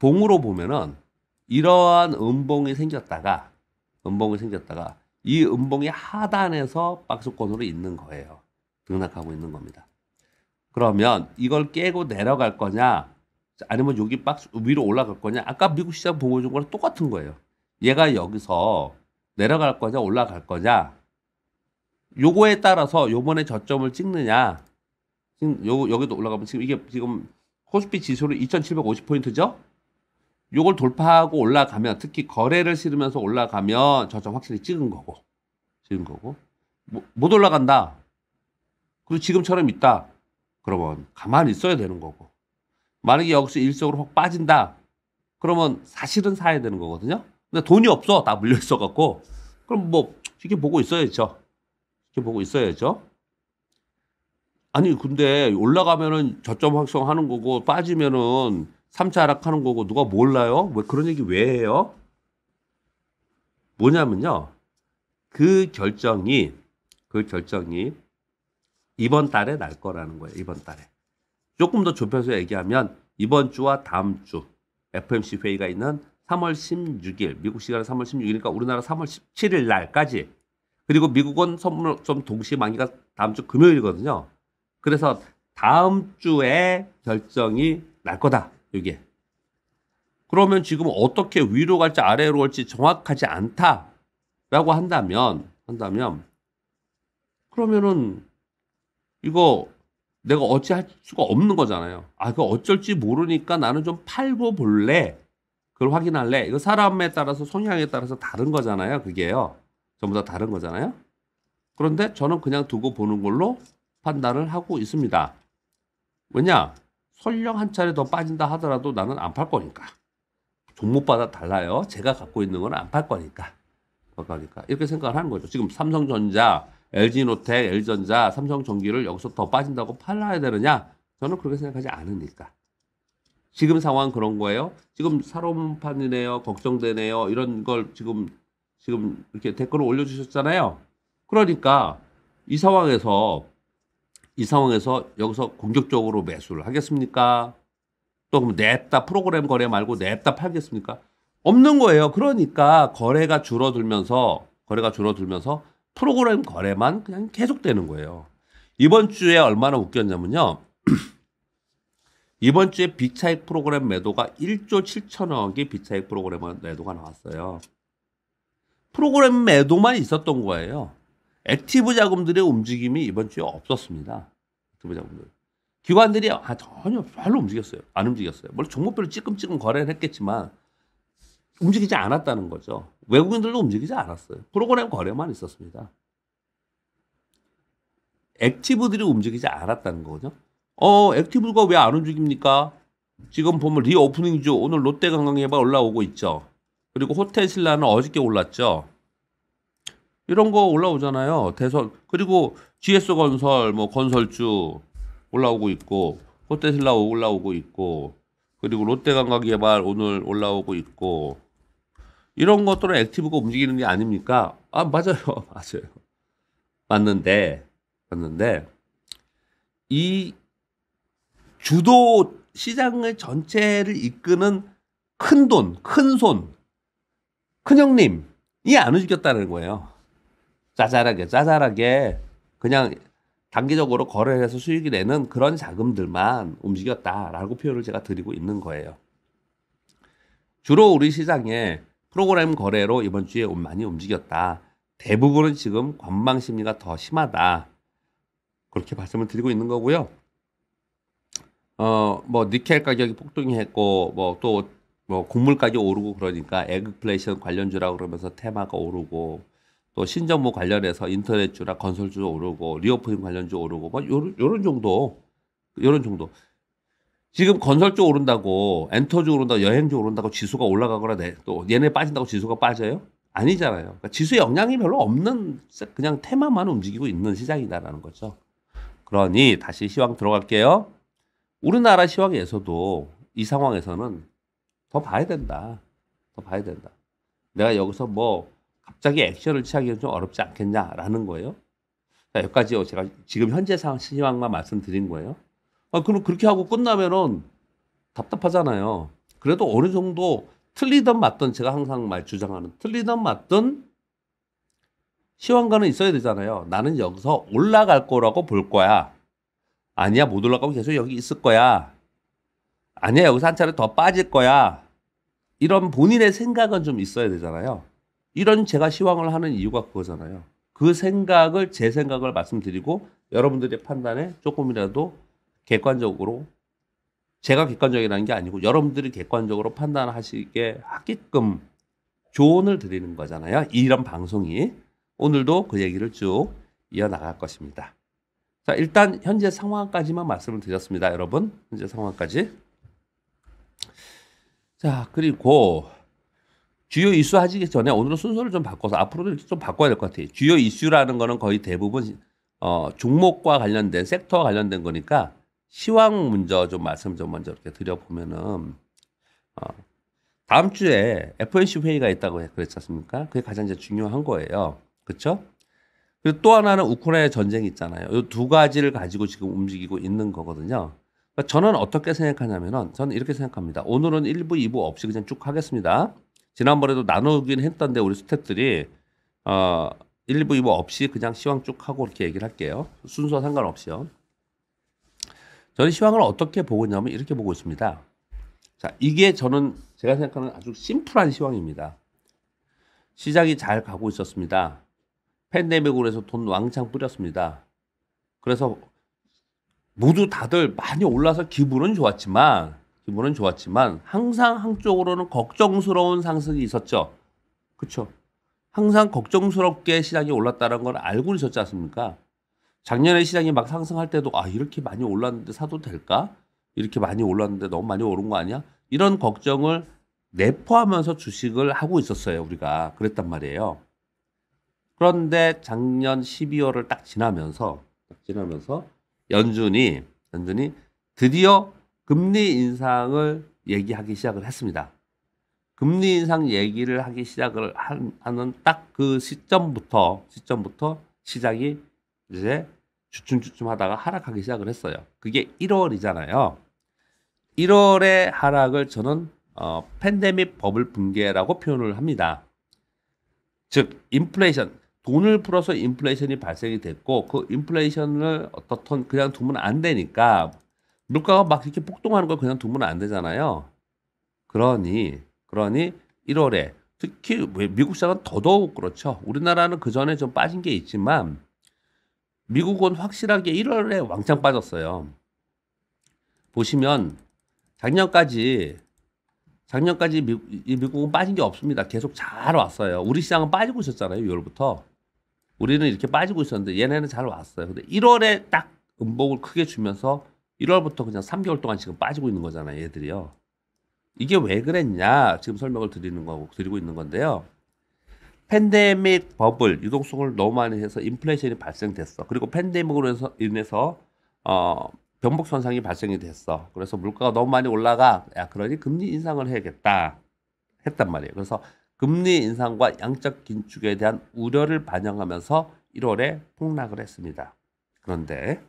봉으로 보면은 이러한 음봉이 생겼다가 음봉이 생겼다가 이 음봉이 하단에서 박스권으로 있는 거예요. 등락하고 있는 겁니다. 그러면 이걸 깨고 내려갈 거냐 아니면 여기 박스 위로 올라갈 거냐. 아까 미국 시장 보여준 거랑 똑같은 거예요. 얘가 여기서 내려갈 거냐 올라갈 거냐 요거에 따라서 요번에 저점을 찍느냐. 지금 요, 여기도 올라가면 지금 이게 지금 코스피 지수로 이천칠백오십 포인트죠? 요걸 돌파하고 올라가면, 특히 거래를 실으면서 올라가면 저점 확실히 찍은 거고, 찍은 거고, 뭐, 못 올라간다. 그리고 지금처럼 있다. 그러면 가만히 있어야 되는 거고. 만약에 여기서 일시적으로 확 빠진다. 그러면 사실은 사야 되는 거거든요? 근데 돈이 없어. 다 물려있어갖고. 그럼 뭐, 이렇게 보고 있어야죠. 이렇게 보고 있어야죠. 아니 근데 올라가면은 저점 확성하는 거고 빠지면은 삼 차 하락하는 거고 누가 몰라요? 왜 그런 얘기 왜 해요? 뭐냐면요. 그 결정이 그 결정이 이번 달에 날 거라는 거예요. 이번 달에. 조금 더 좁혀서 얘기하면 이번 주와 다음 주 에프엠씨 회의가 있는 삼월 십육일 미국 시간은 삼월 십육일이니까 우리나라 삼월 십칠일 날까지. 그리고 미국은 선물 좀 동시 만기가 다음 주 금요일이거든요. 그래서 다음 주에 결정이 날 거다. 이게. 그러면 지금 어떻게 위로 갈지 아래로 갈지 정확하지 않다라고 한다면 한다면 그러면은 이거 내가 어찌할 수가 없는 거잖아요. 아, 그거 어쩔지 모르니까 나는 좀 팔고 볼래. 그걸 확인할래. 이거 사람에 따라서 성향에 따라서 다른 거잖아요. 그게요. 전부 다 다른 거잖아요. 그런데 저는 그냥 두고 보는 걸로 판단을 하고 있습니다. 왜냐? 설령 한 차례 더 빠진다 하더라도 나는 안 팔 거니까. 종목마다 달라요. 제가 갖고 있는 건 안 팔 거니까. 그러니까 이렇게 생각을 하는 거죠. 지금 삼성전자, 엘지이노텍, 엘지전자, 삼성전기를 여기서 더 빠진다고 팔아야 되느냐? 저는 그렇게 생각하지 않으니까. 지금 상황 그런 거예요. 지금 사론판이네요. 걱정되네요. 이런 걸 지금 지금 이렇게 댓글을 올려주셨잖아요. 그러니까 이 상황에서 이 상황에서 여기서 공격적으로 매수를 하겠습니까? 또 그럼 냅다 프로그램 거래 말고 냅다 팔겠습니까? 없는 거예요. 그러니까 거래가 줄어들면서 거래가 줄어들면서 프로그램 거래만 그냥 계속되는 거예요. 이번 주에 얼마나 웃겼냐면요. 이번 주에 비차익 프로그램 매도가 일조 칠천억이 비차익 프로그램 매도가 나왔어요. 프로그램 매도만 있었던 거예요. 액티브 자금들의 움직임이 이번 주에 없었습니다. 액티브 자금들. 기관들이 아, 전혀 별로 움직였어요. 안 움직였어요. 물론 종목별로 찌끔찌끔 거래를 했겠지만 움직이지 않았다는 거죠. 외국인들도 움직이지 않았어요. 프로그램 거래만 있었습니다. 액티브들이 움직이지 않았다는 거죠. 어, 액티브가 왜 안 움직입니까? 지금 보면 리오프닝주 오늘 롯데관광개발 올라오고 있죠. 그리고 호텔신라는 어저께 올랐죠. 이런 거 올라오잖아요. 대선 그리고 지에스건설 뭐 건설주 올라오고 있고 호텔신라 올라오고 있고 그리고 롯데관광개발 오늘 올라오고 있고 이런 것들은 액티브가 움직이는 게 아닙니까? 아 맞아요, 맞아요. 맞는데 맞는데 이 주도 시장의 전체를 이끄는 큰 돈, 큰 손, 큰 형님이 안 움직였다는 거예요. 짜잘하게, 짜잘하게 그냥 단기적으로 거래해서 수익이 내는 그런 자금들만 움직였다라고 표현을 제가 드리고 있는 거예요. 주로 우리 시장에 프로그램 거래로 이번 주에 많이 움직였다. 대부분은 지금 관망 심리가 더 심하다. 그렇게 말씀을 드리고 있는 거고요. 어, 뭐, 니켈 가격이 폭등했고, 뭐, 또, 뭐, 곡물 가격이 오르고 그러니까, 에그플레이션 관련주라고 그러면서 테마가 오르고, 또 신정보 관련해서 인터넷주라 건설주 오르고, 리오프닝 관련주 오르고, 뭐, 요런, 요런 정도. 요런 정도. 지금 건설주 오른다고, 엔터주 오른다고, 여행주 오른다고 지수가 올라가거나, 내, 또 얘네 빠진다고 지수가 빠져요? 아니잖아요. 그러니까 지수에 영향이 별로 없는, 그냥 테마만 움직이고 있는 시장이다라는 거죠. 그러니, 다시 시황 들어갈게요. 우리나라 시황에서도 이 상황에서는 더 봐야 된다. 더 봐야 된다. 내가 여기서 뭐 갑자기 액션을 취하기는 좀 어렵지 않겠냐라는 거예요. 자, 여기까지요. 제가 지금 현재 상황 시황만 말씀드린 거예요. 아, 그럼 그렇게 하고 끝나면은 답답하잖아요. 그래도 어느 정도 틀리든 맞든 제가 항상 말 주장하는 틀리든 맞든 시황가는 있어야 되잖아요. 나는 여기서 올라갈 거라고 볼 거야. 아니야, 못 올라가고 계속 여기 있을 거야. 아니야, 여기서 한 차례 더 빠질 거야. 이런 본인의 생각은 좀 있어야 되잖아요. 이런 제가 시황을 하는 이유가 그거잖아요. 그 생각을, 제 생각을 말씀드리고 여러분들의 판단에 조금이라도 객관적으로, 제가 객관적이라는 게 아니고 여러분들이 객관적으로 판단하시게 하게끔 조언을 드리는 거잖아요. 이런 방송이. 오늘도 그 얘기를 쭉 이어나갈 것입니다. 자, 일단 현재 상황까지만 말씀을 드렸습니다. 여러분, 현재 상황까지. 자, 그리고 주요 이슈 하시기 전에 오늘은 순서를 좀 바꿔서 앞으로도 이렇게 좀 바꿔야 될 것 같아요. 주요 이슈라는 거는 거의 대부분 어, 종목과 관련된, 섹터와 관련된 거니까 시황 먼저 좀 말씀 좀 먼저 이렇게 드려보면은 어, 다음 주에 에프오엠씨 회의가 있다고 그랬지 않습니까? 그게 가장 이제 중요한 거예요. 그렇죠? 그리고 또 하나는 우크라이나 전쟁이 있잖아요. 이 두 가지를 가지고 지금 움직이고 있는 거거든요. 그러니까 저는 어떻게 생각하냐면은 저는 이렇게 생각합니다. 오늘은 일부, 이부 없이 그냥 쭉 하겠습니다. 지난번에도 나누긴 했던데 우리 스태프들이 어, 일부, 이부 없이 그냥 시황 쭉 하고 이렇게 얘기를 할게요. 순서 상관없이요. 저는 시황을 어떻게 보고 있냐면 이렇게 보고 있습니다. 자, 이게 저는 제가 생각하는 아주 심플한 시황입니다. 시장이 잘 가고 있었습니다. 팬데믹으로 해서 돈 왕창 뿌렸습니다. 그래서 모두 다들 많이 올라서 기분은 좋았지만 기분은 좋았지만 항상 한쪽으로는 걱정스러운 상승이 있었죠. 그렇죠? 항상 걱정스럽게 시장이 올랐다는 걸 알고 있었지 않습니까? 작년에 시장이 막 상승할 때도 아 이렇게 많이 올랐는데 사도 될까? 이렇게 많이 올랐는데 너무 많이 오른 거 아니야? 이런 걱정을 내포하면서 주식을 하고 있었어요. 우리가 그랬단 말이에요. 그런데 작년 십이월을 딱 지나면서 딱 지나면서 연준이 연준이 드디어 금리 인상을 얘기하기 시작을 했습니다. 금리 인상 얘기를 하기 시작을 하는 딱 그 시점부터 시점부터 시작이 이제 주춤주춤 하다가 하락하기 시작을 했어요. 그게 일월이잖아요. 일월의 하락을 저는 어, 팬데믹 버블 붕괴라고 표현을 합니다. 즉 인플레이션, 돈을 풀어서 인플레이션이 발생이 됐고 그 인플레이션을 어떻든 그냥 두면 안 되니까 물가가 막 이렇게 폭동하는 걸 그냥 두면 안 되잖아요. 그러니 그러니 일월에 특히 미국 시장은 더더욱 그렇죠. 우리나라는 그 전에 좀 빠진 게 있지만 미국은 확실하게 일월에 왕창 빠졌어요. 보시면 작년까지 작년까지 미국, 미국은 빠진 게 없습니다. 계속 잘 왔어요. 우리 시장은 빠지고 있었잖아요. 유월부터. 우리는 이렇게 빠지고 있었는데 얘네는 잘 왔어요. 근데 일월에 딱 음봉을 크게 주면서 일월부터 그냥 삼 개월 동안 지금 빠지고 있는 거잖아요. 얘들이요. 이게 왜 그랬냐. 지금 설명을 드리는 거고 드리고 있는 건데요. 팬데믹 버블, 유동성을 너무 많이 해서 인플레이션이 발생됐어. 그리고 팬데믹으로 해서 인해서 어, 변복 현상이 발생이 됐어. 그래서 물가가 너무 많이 올라가. 야, 그러니 금리 인상을 해야겠다. 했단 말이에요. 그래서 금리 인상과 양적 긴축에 대한 우려를 반영하면서 일월에 폭락을 했습니다. 그런데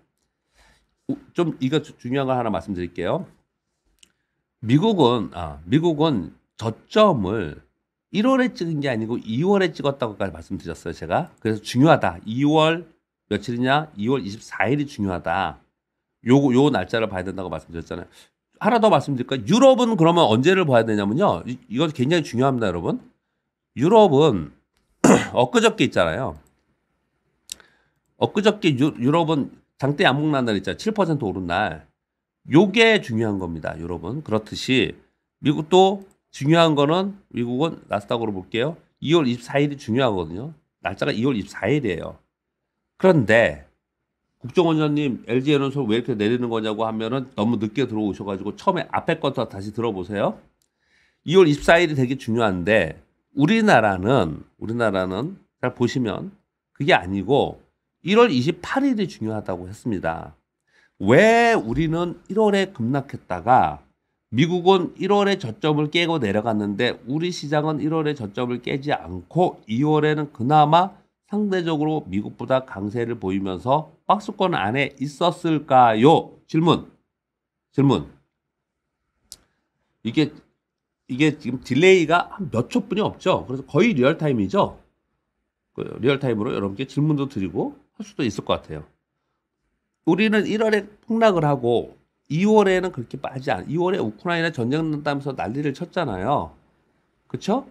좀 이거 중요한 걸 하나 말씀드릴게요. 미국은 아, 미국은 저점을 일월에 찍은 게 아니고 이월에 찍었다고까지 말씀드렸어요. 제가. 그래서 중요하다. 이월 며칠이냐? 이월 이십사일이 중요하다. 요, 요 날짜를 봐야 된다고 말씀드렸잖아요. 하나 더 말씀드릴까요? 유럽은 그러면 언제를 봐야 되냐면요. 이, 이건 굉장히 중요합니다, 여러분. 유럽은 엊그저께 있잖아요. 엊그저께 유, 유럽은 장대 안목난 날 있잖아요. 칠 퍼센트 오른 날. 요게 중요한 겁니다, 유럽은. 그렇듯이 미국도 중요한 거는 미국은 나스닥으로 볼게요. 이월 이십사일이 중요하거든요. 날짜가 이월 이십사일이에요. 그런데 국정원장님 엘지에너지솔루션 왜 이렇게 내리는 거냐고 하면은 너무 늦게 들어오셔가지고 처음에 앞에 것부터 다시 들어보세요. 이월 이십사일이 되게 중요한데 우리나라는 우리나라는 잘 보시면 그게 아니고 일월 이십팔일이 중요하다고 했습니다. 왜 우리는 일월에 급락했다가 미국은 일월에 저점을 깨고 내려갔는데 우리 시장은 일월에 저점을 깨지 않고 이월에는 그나마 상대적으로 미국보다 강세를 보이면서 박스권 안에 있었을까요? 질문. 질문. 이게 이게 지금 딜레이가 한 몇 초뿐이 없죠. 그래서 거의 리얼타임이죠. 리얼타임으로 여러분께 질문도 드리고 할 수도 있을 것 같아요. 우리는 일월에 폭락을 하고 이월에는 그렇게 빠지지 않. 이월에 우크라이나 전쟁 난다면서 난리를 쳤잖아요. 그렇죠?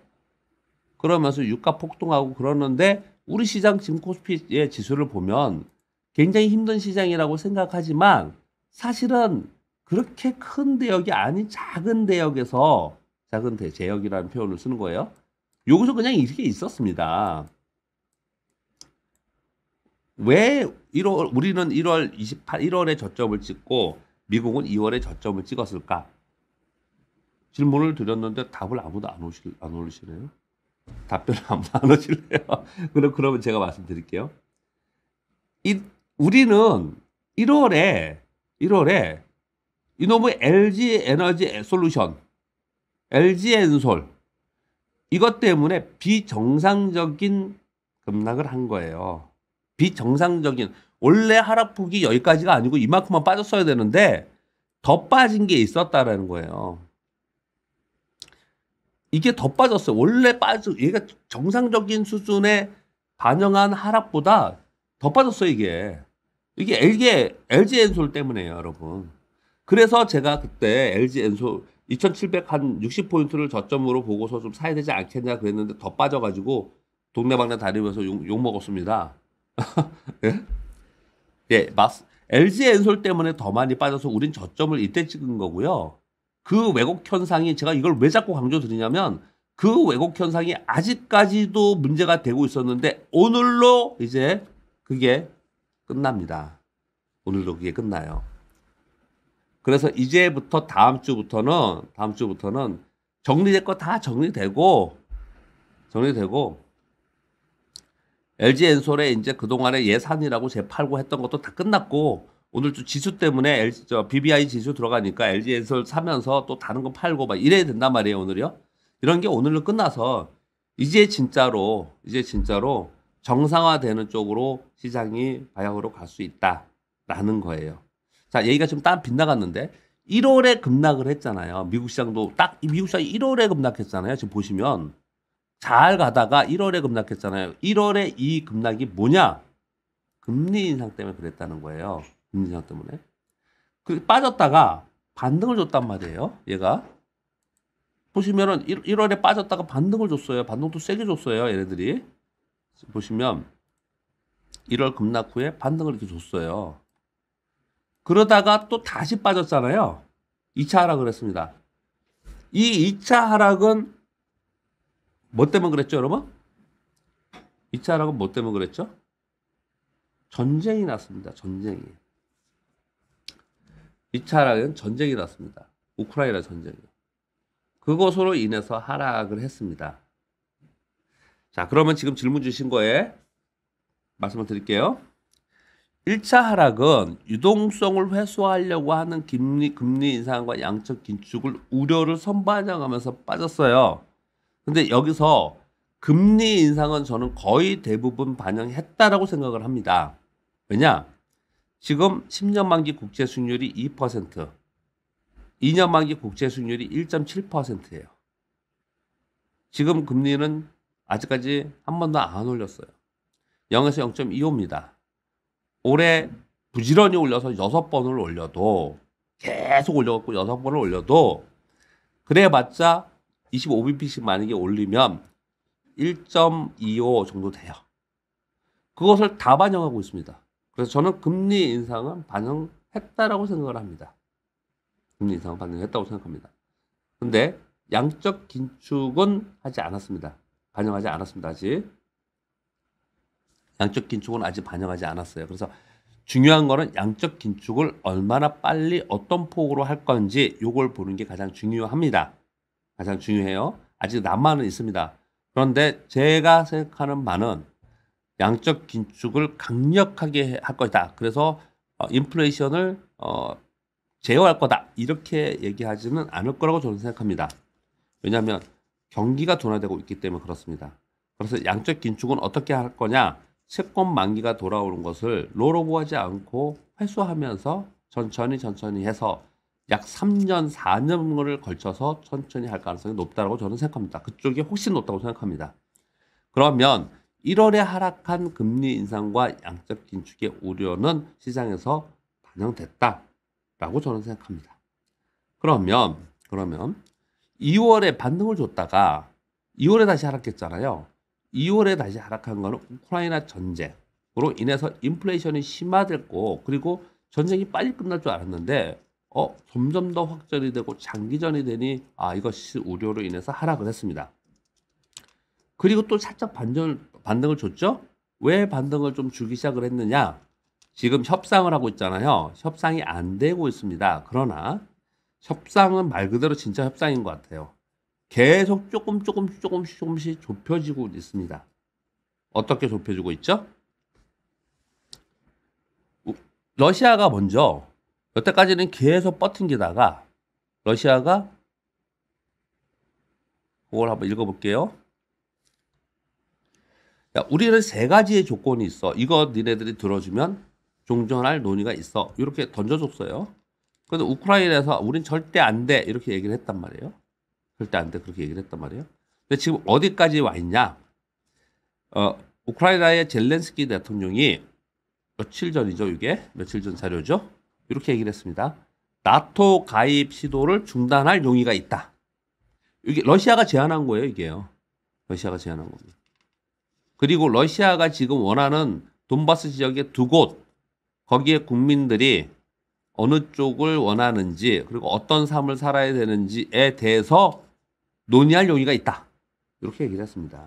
그러면서 유가 폭등하고 그러는데 우리 시장 지금 코스피의 지수를 보면 굉장히 힘든 시장이라고 생각하지만 사실은 그렇게 큰 대역이 아닌 작은 대역에서 작은 대제역이라는 표현을 쓰는 거예요. 여기서 그냥 이렇게 있었습니다. 왜 일월 우리는 일월 이십팔 일월에 저점을 찍고 미국은 이월에 저점을 찍었을까? 질문을 드렸는데 답을 아무도 안 오실 안 올리시네요. 답변을 아무도 안 오실래요? 그럼, 그러면 제가 말씀드릴게요. 이, 우리는 일월에, 일월에, 이놈의 엘지에너지솔루션, 엘지엔솔, 이것 때문에 비정상적인 급락을 한 거예요. 비정상적인, 원래 하락폭이 여기까지가 아니고 이만큼만 빠졌어야 되는데, 더 빠진 게 있었다라는 거예요. 이게 더 빠졌어요. 원래 빠져, 얘가 정상적인 수준에 반영한 하락보다 더 빠졌어요, 이게. 이게 엘지, 엘지엔솔 때문에요, 여러분. 그래서 제가 그때 엘지엔솔 이천칠백 한 육십 포인트를 저점으로 보고서 좀 사야 되지 않겠냐 그랬는데 더 빠져가지고 동네방네 다니면서 욕, 욕 먹었습니다. 예? 예, 맞, 엘지엔솔 때문에 더 많이 빠져서 우린 저점을 이때 찍은 거고요. 그 왜곡 현상이 제가 이걸 왜 자꾸 강조드리냐면 그 왜곡 현상이 아직까지도 문제가 되고 있었는데 오늘로 이제 그게 끝납니다. 오늘로 그게 끝나요. 그래서 이제부터 다음 주부터는 다음 주부터는 정리될 거 다 정리되고 정리되고 엘지엔솔의 이제 그동안의 예산이라고 재팔고 했던 것도 다 끝났고 오늘 또 지수 때문에 엘지, 저 비비아이 지수 들어가니까 엘지엔솔 사면서 또 다른 거 팔고 막 이래야 된단 말이에요, 오늘이요. 이런 게 오늘로 끝나서 이제 진짜로 이제 진짜로 정상화되는 쪽으로 시장이 바야흐로 갈 수 있다라는 거예요. 자, 얘기가 지금 딱 빗나갔는데 일월에 급락을 했잖아요. 미국 시장도 딱 미국 시장이 일월에 급락했잖아요. 지금 보시면 잘 가다가 일월에 급락했잖아요. 일월에 이 급락이 뭐냐? 금리 인상 때문에 그랬다는 거예요. 금리 인상 때문에. 그 빠졌다가 반등을 줬단 말이에요. 얘가. 보시면은 일월에 빠졌다가 반등을 줬어요. 반등도 세게 줬어요. 얘네들이. 보시면 일월 급락 후에 반등을 이렇게 줬어요. 그러다가 또 다시 빠졌잖아요. 이 차 하락을 했습니다. 이 2차 하락은 뭐 때문에 그랬죠, 여러분? 이 차 하락은 뭐 때문에 그랬죠? 전쟁이 났습니다. 전쟁이. 이 차 하락은 전쟁이 났습니다. 우크라이나 전쟁이. 그것으로 인해서 하락을 했습니다. 자, 그러면 지금 질문 주신 거에 말씀을 드릴게요. 일 차 하락은 유동성을 회수하려고 하는 금리, 금리 인상과 양적 긴축을 우려를 선반영하면서 빠졌어요. 근데 여기서 금리 인상은 저는 거의 대부분 반영했다라고 생각을 합니다. 왜냐? 지금 십 년 만기 국채 수익률이 이 퍼센트, 이 년 만기 국채 수익률이 일 점 칠 퍼센트예요. 지금 금리는 아직까지 한 번도 안 올렸어요. 영에서 영 점 이오입니다. 올해 부지런히 올려서 여섯 번을 올려도 계속 올려갖고 여섯 번을 올려도 그래봤자 이십오 비피씩 만약에 올리면 일 점 이오 정도 돼요. 그것을 다 반영하고 있습니다. 그래서 저는 금리 인상은 반영했다라고 생각을 합니다. 금리 인상은 반영했다고 생각합니다. 근데 양적 긴축은 하지 않았습니다. 반영하지 않았습니다. 아직. 양적 긴축은 아직 반영하지 않았어요. 그래서 중요한 거는 양적 긴축을 얼마나 빨리 어떤 폭으로 할 건지 요걸 보는 게 가장 중요합니다. 가장 중요해요. 아직 남만은 있습니다. 그런데 제가 생각하는 바는 양적 긴축을 강력하게 할 것이다. 그래서 인플레이션을 어, 제어할 거다. 이렇게 얘기하지는 않을 거라고 저는 생각합니다. 왜냐하면 경기가 둔화되고 있기 때문에 그렇습니다. 그래서 양적 긴축은 어떻게 할 거냐. 채권 만기가 돌아오는 것을 롤오버하지 않고 회수하면서 천천히 천천히 해서 약 삼 년, 사 년을 걸쳐서 천천히 할 가능성이 높다고 저는 생각합니다. 그쪽이 훨씬 높다고 생각합니다. 그러면 일월에 하락한 금리 인상과 양적 긴축의 우려는 시장에서 반영됐다라고 저는 생각합니다. 그러면 그러면 이월에 반등을 줬다가 이월에 다시 하락했잖아요. 이월에 다시 하락한 거는 우크라이나 전쟁으로 인해서 인플레이션이 심화됐고 그리고 전쟁이 빨리 끝날 줄 알았는데 어 점점 더 확전이 되고 장기전이 되니 아 이것이 우려로 인해서 하락을 했습니다. 그리고 또 살짝 반전, 반등을 줬죠. 왜 반등을 좀 주기 시작을 했느냐. 지금 협상을 하고 있잖아요. 협상이 안 되고 있습니다. 그러나 협상은 말 그대로 진짜 협상인 것 같아요. 계속 조금 조금씩 조금씩 조금씩 좁혀지고 있습니다. 어떻게 좁혀지고 있죠? 러시아가 먼저 여태까지는 계속 버팅기다가 러시아가 그걸 한번 읽어볼게요. 야, 우리는 세 가지의 조건이 있어. 이거 니네들이 들어주면 종전할 논의가 있어. 이렇게 던져줬어요. 그래서 우크라이나에서 우린 절대 안 돼. 이렇게 얘기를 했단 말이에요. 절대 안 돼. 그렇게 얘기를 했단 말이에요. 근데 지금 어디까지 와 있냐. 어, 우크라이나의 젤렌스키 대통령이 며칠 전이죠. 이게 며칠 전 자료죠. 이렇게 얘기를 했습니다. 나토 가입 시도를 중단할 용의가 있다. 이게 러시아가 제안한 거예요, 이게요. 러시아가 제안한 겁니다. 그리고 러시아가 지금 원하는 돈바스 지역의 두 곳, 거기에 국민들이 어느 쪽을 원하는지, 그리고 어떤 삶을 살아야 되는지에 대해서 논의할 용의가 있다. 이렇게 얘기를 했습니다.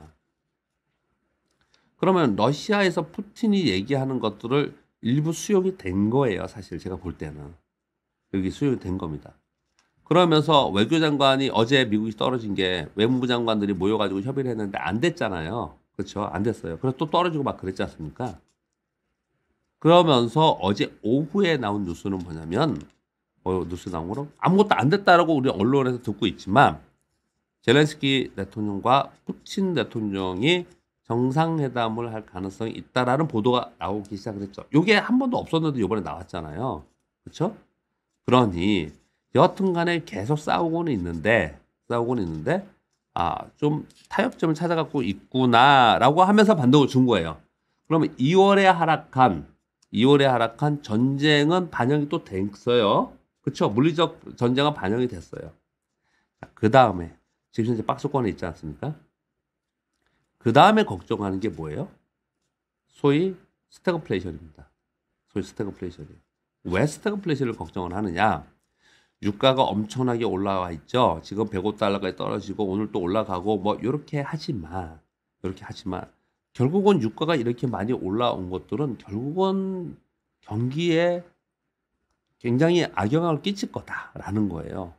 그러면 러시아에서 푸틴이 얘기하는 것들을 일부 수용이 된 거예요. 사실 제가 볼 때는. 여기 수용이 된 겁니다. 그러면서 외교장관이 어제 미국이 떨어진 게 외무부 장관들이 모여가지고 협의를 했는데 안 됐잖아요. 그렇죠. 안 됐어요. 그래서 또 떨어지고 막 그랬지 않습니까? 그러면서 어제 오후에 나온 뉴스는 뭐냐면 어, 뉴스 나온 거로 아무것도 안 됐다라고 우리 언론에서 듣고 있지만 젤렌스키 대통령과 푸틴 대통령이 정상회담을 할 가능성이 있다라는 보도가 나오기 시작을 했죠. 이게 한 번도 없었는데 이번에 나왔잖아요. 그렇죠? 그러니 여하튼간에 계속 싸우고는 있는데 싸우고는 있는데 아, 좀 타협점을 찾아갖고 있구나라고 하면서 반등을 준 거예요. 그러면 이월에 하락한 이월에 하락한 전쟁은 반영이 또 됐어요. 그렇죠? 물리적 전쟁은 반영이 됐어요. 그 다음에 지금 현재 박스권에 있지 않습니까? 그 다음에 걱정하는 게 뭐예요? 소위 스태그플레이션입니다. 소위 스태그플레이션이에요. 왜 스태그플레이션을 걱정을 하느냐? 유가가 엄청나게 올라와 있죠. 지금 백오 달러까지 떨어지고 오늘 또 올라가고 뭐 이렇게 하지만 이렇게 하지만 결국은 유가가 이렇게 많이 올라온 것들은 결국은 경기에 굉장히 악영향을 끼칠 거다라는 거예요.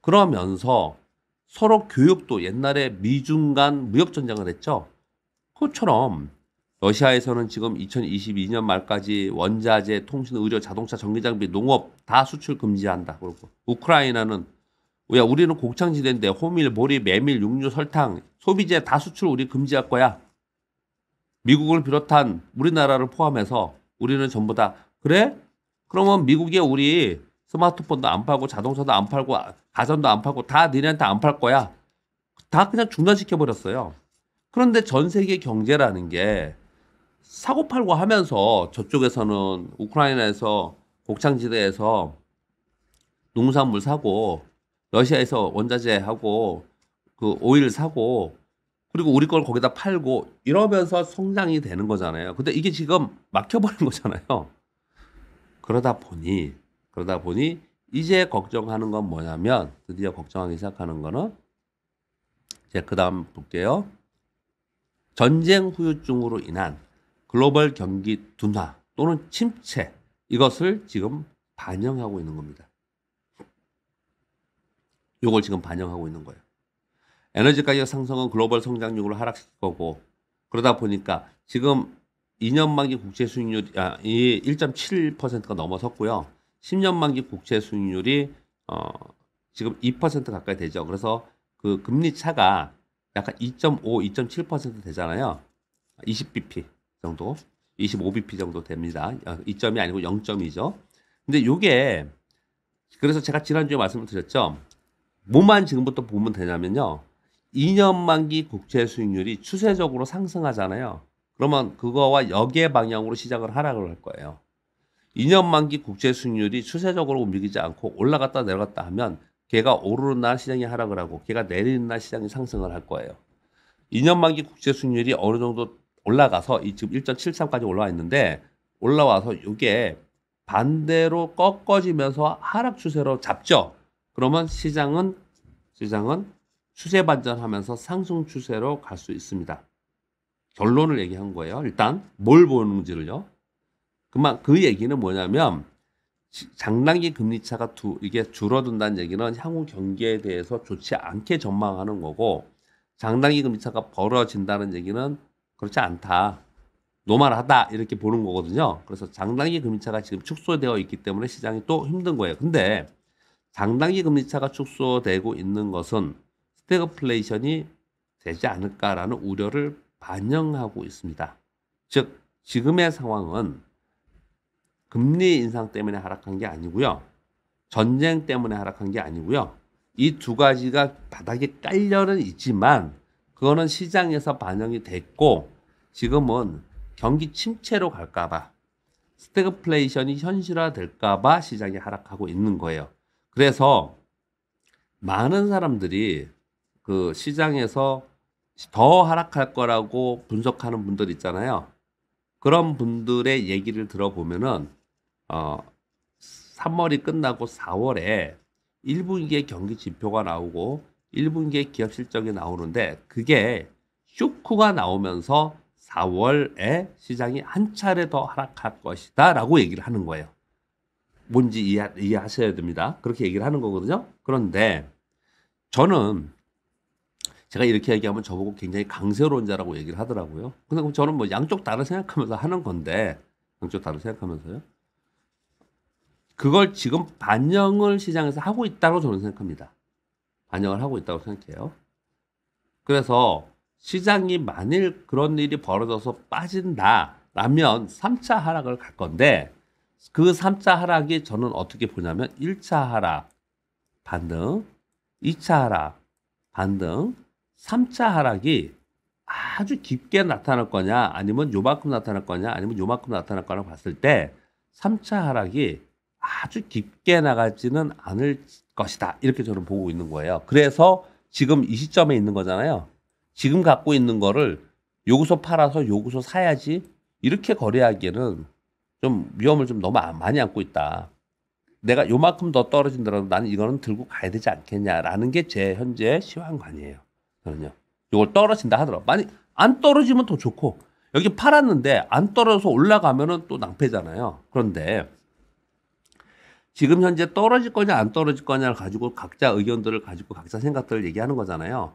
그러면서 서로 교육도 옛날에 미중 간 무역전쟁을 했죠. 그것처럼 러시아에서는 지금 이천이십이 년 말까지 원자재, 통신, 의료, 자동차, 전기장비, 농업 다 수출 금지한다. 그러고 우크라이나는 야 우리는 곡창지대인데 호밀, 보리, 메밀, 육류, 설탕, 소비재 다 수출 우리 금지할 거야. 미국을 비롯한 우리나라를 포함해서 우리는 전부 다 그래? 그러면 미국에 우리 스마트폰도 안 팔고 자동차도 안 팔고 가전도 안 팔고 다 니네한테 안 팔 거야. 다 그냥 중단시켜버렸어요. 그런데 전 세계 경제라는 게 사고 팔고 하면서 저쪽에서는 우크라이나에서 곡창지대에서 농산물 사고 러시아에서 원자재 하고 그 오일 사고 그리고 우리 걸 거기다 팔고 이러면서 성장이 되는 거잖아요. 근데 이게 지금 막혀버린 거잖아요. 그러다 보니 그러다 보니 이제 걱정하는 건 뭐냐면 드디어 걱정하기 시작하는 거는 이제 그 다음 볼게요. 전쟁 후유증으로 인한 글로벌 경기 둔화 또는 침체 이것을 지금 반영하고 있는 겁니다. 이걸 지금 반영하고 있는 거예요. 에너지 가격 상승은 글로벌 성장률을 하락시킬 거고 그러다 보니까 지금 이 년 만기 국채 수익률이 아, 일 점 칠 퍼센트가 넘어섰고요. 십 년 만기 국채 수익률이 어, 지금 이 퍼센트 가까이 되죠. 그래서 그 금리 차가 약간 이 점 오, 이 점 칠 퍼센트 되잖아요. 이십 비피 정도, 이십오 비피 정도 됩니다. 이 점이 아니고 영 점이죠. 근데 요게 그래서 제가 지난주에 말씀을 드렸죠. 뭐만 지금부터 보면 되냐면요. 이 년 만기 국채 수익률이 추세적으로 상승하잖아요. 그러면 그거와 역의 방향으로 시작을 하락을 할 거예요. 이 년 만기 국채 수익률이 추세적으로 움직이지 않고 올라갔다 내려갔다 하면 걔가 오르는 날 시장이 하락을 하고 걔가 내리는 날 시장이 상승을 할 거예요. 이 년 만기 국채 수익률이 어느 정도 올라가서 이 지금 일 점 칠삼까지 올라와 있는데 올라와서 이게 반대로 꺾어지면서 하락 추세로 잡죠. 그러면 시장은 시장은 추세 반전하면서 상승 추세로 갈 수 있습니다. 결론을 얘기한 거예요. 일단 뭘 보는지를요. 그만 그 얘기는 뭐냐면 장단기 금리 차가 두 이게 줄어든다는 얘기는 향후 경기에 대해서 좋지 않게 전망하는 거고 장단기 금리 차가 벌어진다는 얘기는 그렇지 않다. 노멀하다 이렇게 보는 거거든요. 그래서 장단기 금리 차가 지금 축소되어 있기 때문에 시장이 또 힘든 거예요. 근데 장단기 금리 차가 축소되고 있는 것은 스태그플레이션이 되지 않을까라는 우려를 반영하고 있습니다. 즉 지금의 상황은 금리 인상 때문에 하락한 게 아니고요. 전쟁 때문에 하락한 게 아니고요. 이 두 가지가 바닥에 깔려는 있지만 그거는 시장에서 반영이 됐고 지금은 경기 침체로 갈까 봐 스태그플레이션이 현실화될까 봐 시장이 하락하고 있는 거예요. 그래서 많은 사람들이 그 시장에서 더 하락할 거라고 분석하는 분들 있잖아요. 그런 분들의 얘기를 들어보면은 어, 삼월이 끝나고 사월에 일 분기의 경기 지표가 나오고 일 분기의 기업 실적이 나오는데 그게 쇼크가 나오면서 사월에 시장이 한 차례 더 하락할 것이다 라고 얘기를 하는 거예요. 뭔지 이해, 이해하셔야 됩니다. 그렇게 얘기를 하는 거거든요. 그런데 저는 제가 이렇게 얘기하면 저보고 굉장히 강세론자라고 얘기를 하더라고요. 근데 그럼 저는 뭐 양쪽 다를 생각하면서 하는 건데, 양쪽 다를 생각하면서요. 그걸 지금 반영을 시장에서 하고 있다고 저는 생각합니다. 반영을 하고 있다고 생각해요. 그래서 시장이 만일 그런 일이 벌어져서 빠진다라면 삼 차 하락을 갈 건데, 그 삼 차 하락이 저는 어떻게 보냐면 일 차 하락 반등, 이 차 하락 반등, 삼 차 하락이 아주 깊게 나타날 거냐, 아니면 요만큼 나타날 거냐, 아니면 요만큼 나타날 거냐 봤을 때 삼 차 하락이 아주 깊게 나가지는 않을 것이다. 이렇게 저는 보고 있는 거예요. 그래서 지금 이 시점에 있는 거잖아요. 지금 갖고 있는 거를 요구소 팔아서 요구소 사야지, 이렇게 거래하기에는 좀 위험을 좀 너무 많이 안고 있다. 내가 요만큼 더 떨어진더라도 나는 이거는 들고 가야 되지 않겠냐라는 게 제 현재 시황관이에요. 저는요. 요걸 떨어진다 하더라도, 만약 안 떨어지면 더 좋고, 여기 팔았는데 안 떨어져서 올라가면은 또 낭패잖아요. 그런데 지금 현재 떨어질 거냐 안 떨어질 거냐를 가지고 각자 의견들을 가지고 각자 생각들을 얘기하는 거잖아요.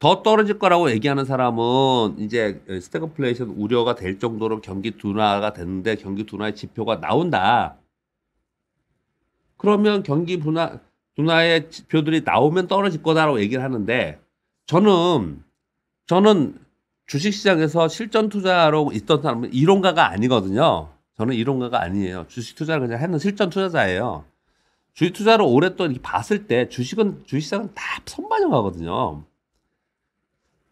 더 떨어질 거라고 얘기하는 사람은 이제 스태그플레이션 우려가 될 정도로 경기 둔화가 됐는데 경기 둔화의 지표가 나온다. 그러면 경기 분화, 둔화의 지표들이 나오면 떨어질 거다라고 얘기를 하는데, 저는 저는 주식시장에서 실전 투자로 있던 사람은 이론가가 아니거든요. 저는 이론가가 아니에요. 주식 투자를 그냥 하는 실전 투자자예요. 주식 투자를 오랫동안 이렇게 봤을 때 주식은, 주식시장은 다 선반영하거든요.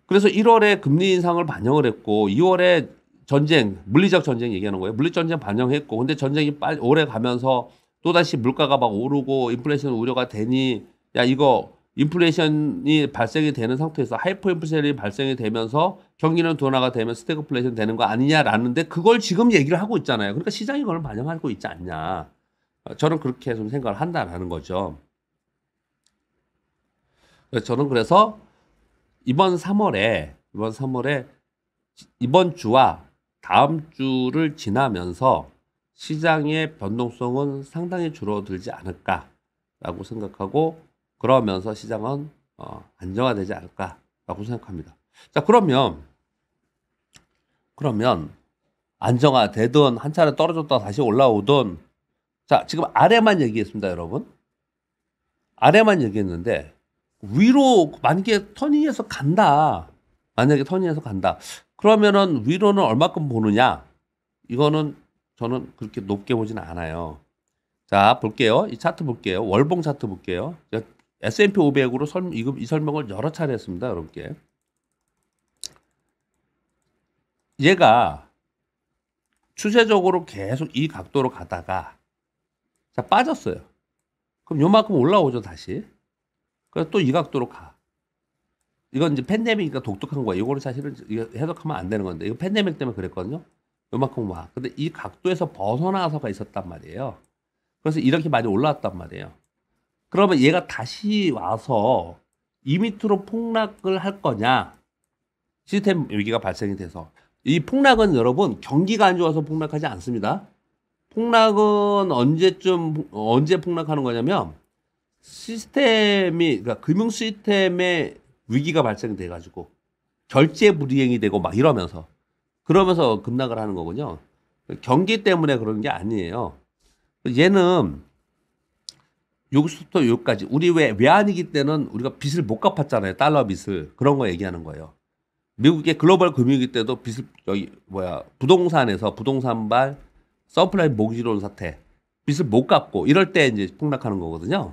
그래서 일월에 금리 인상을 반영을 했고, 이월에 전쟁, 물리적 전쟁 얘기하는 거예요. 물리적 전쟁 반영했고, 근데 전쟁이 빨리 오래 가면서 또다시 물가가 막 오르고 인플레이션 우려가 되니, 야 이거 인플레이션이 발생이 되는 상태에서 하이퍼 인플레이션이 발생이 되면서 경기는 둔화가 되면 스태그플레이션 되는 거 아니냐라는데, 그걸 지금 얘기를 하고 있잖아요. 그러니까 시장이 그걸 반영하고 있지 않냐. 저는 그렇게 좀 생각을 한다라는 거죠. 그래서 저는 그래서 이번 삼월에 이번 삼월에 이번 주와 다음 주를 지나면서 시장의 변동성은 상당히 줄어들지 않을까라고 생각하고, 그러면서 시장은 어, 안정화되지 않을까라고 생각합니다. 자, 그러면 그러면 안정화되든 한 차례 떨어졌다가 다시 올라오든, 자 지금 아래만 얘기했습니다, 여러분. 아래만 얘기했는데 위로 만약에 터닝에서 간다, 만약에 터닝에서 간다, 그러면은 위로는 얼마큼 보느냐? 이거는 저는 그렇게 높게 보진 않아요. 자, 볼게요. 이 차트 볼게요. 월봉 차트 볼게요. 에스 앤 피 오백으로 설, 이, 이 설명을 여러 차례 했습니다, 여러분께. 얘가 추세적으로 계속 이 각도로 가다가 자 빠졌어요. 그럼 요만큼 올라오죠, 다시. 그래서 또 이 각도로 가. 이건 이제 팬데믹이니까 독특한 거야. 이거를 사실은 해석하면 안 되는 건데, 이거 팬데믹 때문에 그랬거든요. 요만큼 와. 근데 이 각도에서 벗어나서가 있었단 말이에요. 그래서 이렇게 많이 올라왔단 말이에요. 그러면 얘가 다시 와서 이 밑으로 폭락을 할 거냐, 시스템 위기가 발생이 돼서. 이 폭락은 여러분 경기가 안 좋아서 폭락하지 않습니다. 폭락은 언제쯤, 언제 폭락하는 거냐면 시스템이, 그러니까 금융 시스템의 위기가 발생돼 가지고 결제 불이행이 되고 막 이러면서, 그러면서 급락을 하는 거군요. 경기 때문에 그런 게 아니에요. 얘는 여기서부터 여기까지, 우리 왜 외환위기 때는 우리가 빚을 못 갚았잖아요. 달러 빚을. 그런 거 얘기하는 거예요. 미국의 글로벌 금융위기 때도 빚을, 여기 뭐야 부동산에서 부동산발 서프라임 모기지론 사태, 빚을 못 갚고 이럴 때 이제 폭락하는 거거든요.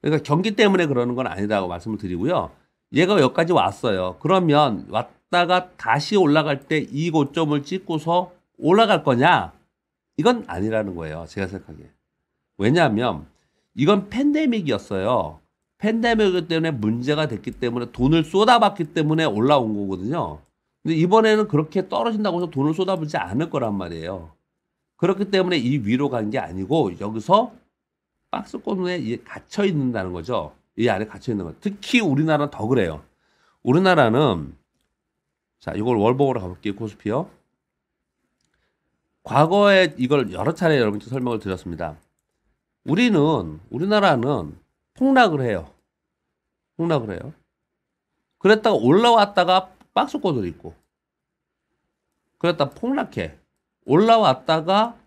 그러니까 경기 때문에 그러는 건 아니다고 말씀을 드리고요. 얘가 여기까지 왔어요. 그러면 왔다가 다시 올라갈 때 이 고점을 찍고서 올라갈 거냐? 이건 아니라는 거예요, 제가 생각하기에. 왜냐하면 이건 팬데믹이었어요. 팬데믹 때문에 문제가 됐기 때문에 돈을 쏟아봤기 때문에 올라온 거거든요. 근데 이번에는 그렇게 떨어진다고 해서 돈을 쏟아붓지 않을 거란 말이에요. 그렇기 때문에 이 위로 간 게 아니고 여기서 박스권에 갇혀 있는다는 거죠. 이 안에 갇혀 있는 거. 특히 우리나라는 더 그래요. 우리나라는, 자 이걸 월봉으로 가볼게요. 코스피요. 과거에 이걸 여러 차례 여러분께 설명을 드렸습니다. 우리는, 우리나라는 폭락을 해요. 폭락을 해요. 그랬다가 올라왔다가 박스권으로 있고, 그랬다 폭락해. 올라왔다가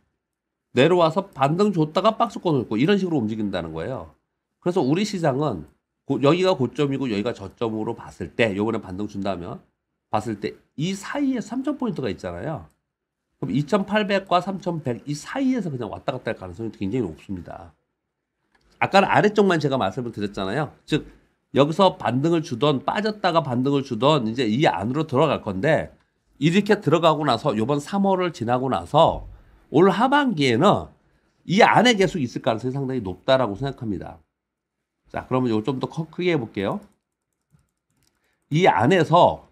내려와서 반등 줬다가 박스권으로 있고, 이런 식으로 움직인다는 거예요. 그래서 우리 시장은 고, 여기가 고점이고 여기가 저점으로 봤을 때, 요번에 반등 준다면 봤을 때 이 사이에 삼천 포인트가 있잖아요. 그럼 이천팔백과 삼천백 이 사이에서 그냥 왔다 갔다 할 가능성이 굉장히 높습니다. 아까는 아래쪽만 제가 말씀을 드렸잖아요. 즉 여기서 반등을 주던 빠졌다가 반등을 주던 이제 이 안으로 들어갈 건데, 이렇게 들어가고 나서 이번 삼월을 지나고 나서 올 하반기에는 이 안에 계속 있을 가능성이 상당히 높다라고 생각합니다. 자, 그러면 이거 좀 더 크게 해볼게요. 이 안에서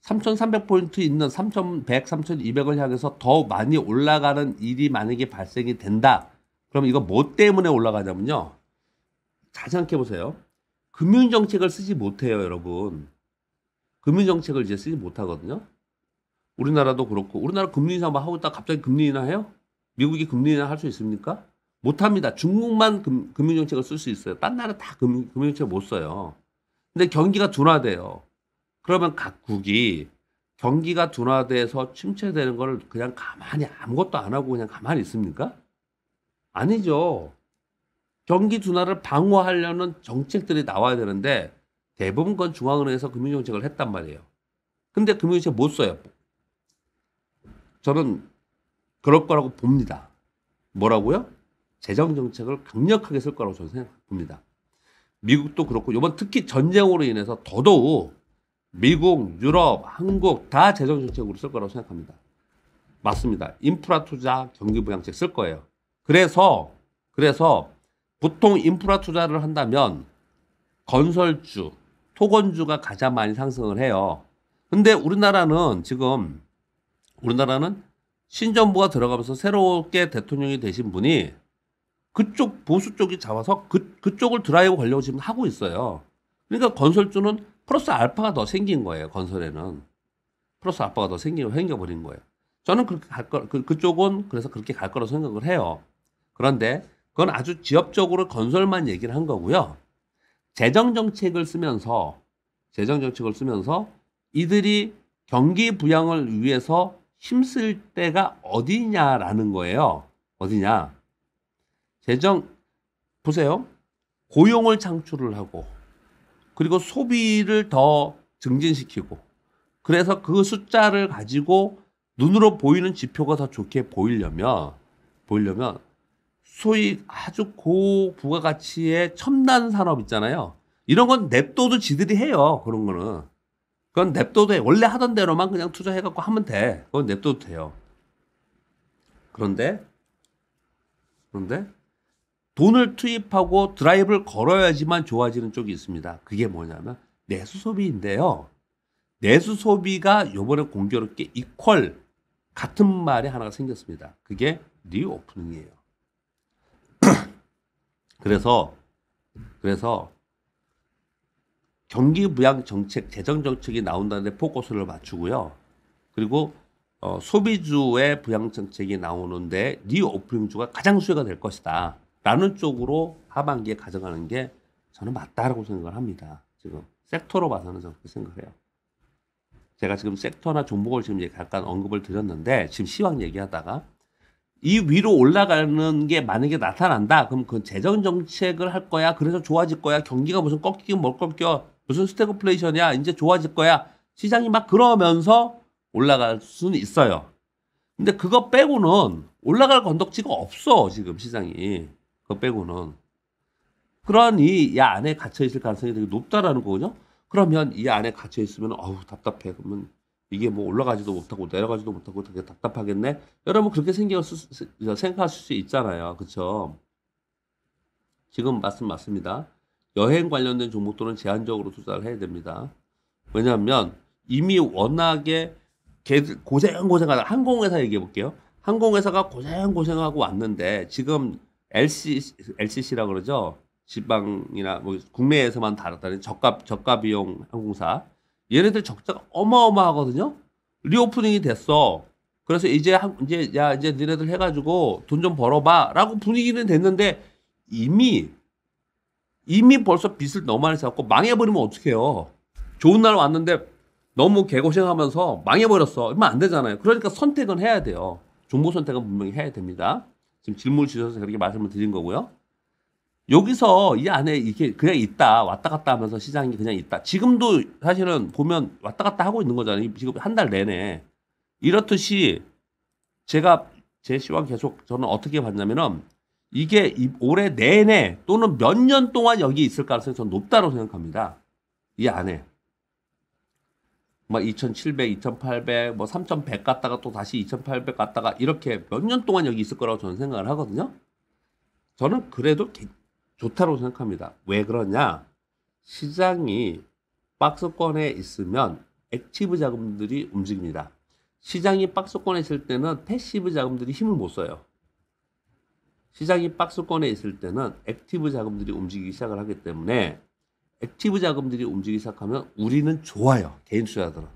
삼천삼백 포인트 있는 삼천백, 삼천이백을 향해서 더 많이 올라가는 일이 만약에 발생이 된다. 그럼 이거 뭐 때문에 올라가냐면요, 잘 생각해 보세요. 금융정책을 쓰지 못해요, 여러분. 금융정책을 이제 쓰지 못하거든요. 우리나라도 그렇고, 우리나라 금리 인상 막 하고 있다가 갑자기 금리 인하해요? 미국이 금리 인하 할 수 있습니까? 못합니다. 중국만 금, 금융정책을 쓸 수 있어요. 딴 나라 다 금, 금융정책 못 써요. 근데 경기가 둔화돼요. 그러면 각국이 경기가 둔화돼서 침체되는 걸 그냥 가만히 아무것도 안 하고 그냥 가만히 있습니까? 아니죠. 경기 둔화를 방어하려는 정책들이 나와야 되는데 대부분 건 중앙은행에서 금융정책을 했단 말이에요. 근데 금융정책 못 써요. 저는 그럴 거라고 봅니다. 뭐라고요? 재정정책을 강력하게 쓸 거라고 저는 생각합니다. 미국도 그렇고, 이번 특히 전쟁으로 인해서 더더욱 미국, 유럽, 한국 다 재정정책으로 쓸 거라고 생각합니다. 맞습니다. 인프라 투자, 경기부양책 쓸 거예요. 그래서, 그래서 보통 인프라 투자를 한다면 건설주, 토건주가 가장 많이 상승을 해요. 근데 우리나라는 지금, 우리나라는 신정부가 들어가면서 새롭게 대통령이 되신 분이 그쪽 보수 쪽이 잡아서 그, 그쪽을 드라이브 걸려고 지금 하고 있어요. 그러니까 건설주는 플러스 알파가 더 생긴 거예요. 건설에는 플러스 알파가 더 생겨, 생겨버린 거예요. 저는 그렇게 갈 거, 그, 그쪽은 그래서 그렇게 갈 거라고 생각을 해요. 그런데 그건 아주 지엽적으로 건설만 얘기를 한 거고요. 재정정책을 쓰면서, 재정정책을 쓰면서 이들이 경기 부양을 위해서 힘쓸 때가 어디냐라는 거예요. 어디냐? 재정, 보세요. 고용을 창출을 하고, 그리고 소비를 더 증진시키고, 그래서 그 숫자를 가지고 눈으로 보이는 지표가 더 좋게 보이려면, 보이려면, 소위 아주 고부가가치의 첨단 산업 있잖아요. 이런 건 냅둬도 지들이 해요. 그런 거는. 그건 냅둬도 해. 원래 하던 대로만 그냥 투자해갖고 하면 돼. 그건 냅둬도 돼요. 그런데, 그런데, 돈을 투입하고 드라이브를 걸어야지만 좋아지는 쪽이 있습니다. 그게 뭐냐면 내수 소비인데요. 내수 소비가 이번에 공교롭게 이퀄 같은 말이 하나가 생겼습니다. 그게 리오프닝이에요. 그래서 그래서 경기 부양 정책, 재정 정책이 나온다는데 포커스를 맞추고요. 그리고 어, 소비주의 부양 정책이 나오는데 리오프닝주가 가장 수혜가 될 것이다. 라는 쪽으로 하반기에 가져가는 게 저는 맞다라고 생각을 합니다. 지금 섹터로 봐서는 저는 그렇게 생각해요. 제가 지금 섹터나 종목을 지금 약간 언급을 드렸는데, 지금 시황 얘기하다가 이 위로 올라가는 게 만약에 나타난다. 그럼 그 재정정책을 할 거야. 그래서 좋아질 거야. 경기가 무슨 꺾이긴 뭘 꺾여. 무슨 스태그플레이션이야. 이제 좋아질 거야. 시장이 막 그러면서 올라갈 수는 있어요. 근데 그거 빼고는 올라갈 건덕지가 없어. 지금 시장이. 빼고는. 그러니 이 안에 갇혀있을 가능성이 되게 높다라는 거거든요. 그러면 이 안에 갇혀있으면 어우 답답해. 그러면 이게 뭐 올라가지도 못하고 내려가지도 못하고 되게 답답하겠네. 여러분 그렇게 생각하실 수 있잖아요. 그렇죠? 지금 말씀 맞습니다. 여행 관련된 종목들은 제한적으로 투자를 해야 됩니다. 왜냐하면 이미 워낙에 고생고생하다. 항공회사 얘기해 볼게요. 항공회사가 고생고생하고 왔는데 지금 엘씨씨라고 그러죠. 지방이나 뭐 국내에서만 다뤘다는 저가, 저가 비용 항공사. 얘네들 적자가 어마어마하거든요. 리오프닝이 됐어. 그래서 이제, 이제, 야, 이제 니네들 해가지고 돈 좀 벌어봐. 라고 분위기는 됐는데 이미, 이미 벌써 빚을 너무 많이 쌓고 망해버리면 어떡해요. 좋은 날 왔는데 너무 개고생하면서 망해버렸어. 이러면 안 되잖아요. 그러니까 선택은 해야 돼요. 정보 선택은 분명히 해야 됩니다. 지금 질문을 주셔서 그렇게 말씀을 드린 거고요. 여기서 이 안에 이게 그냥 있다 왔다 갔다 하면서 시장이 그냥 있다. 지금도 사실은 보면 왔다 갔다 하고 있는 거잖아요. 지금 한 달 내내. 이렇듯이 제가 제 시황 계속 저는 어떻게 봤냐면은 이게 올해 내내 또는 몇 년 동안 여기 있을 가능성이 저는 높다고 생각합니다. 이 안에. 막 이천칠백, 이천팔백, 뭐 삼천백 갔다가 또 다시 이천팔백 갔다가 이렇게 몇 년 동안 여기 있을 거라고 저는 생각을 하거든요. 저는 그래도 좋다고 생각합니다. 왜 그러냐? 시장이 박스권에 있으면 액티브 자금들이 움직입니다. 시장이 박스권에 있을 때는 패시브 자금들이 힘을 못 써요. 시장이 박스권에 있을 때는 액티브 자금들이 움직이기 시작을 하기 때문에 액티브 자금들이 움직이기 시작하면 우리는 좋아요. 개인 투자자들은.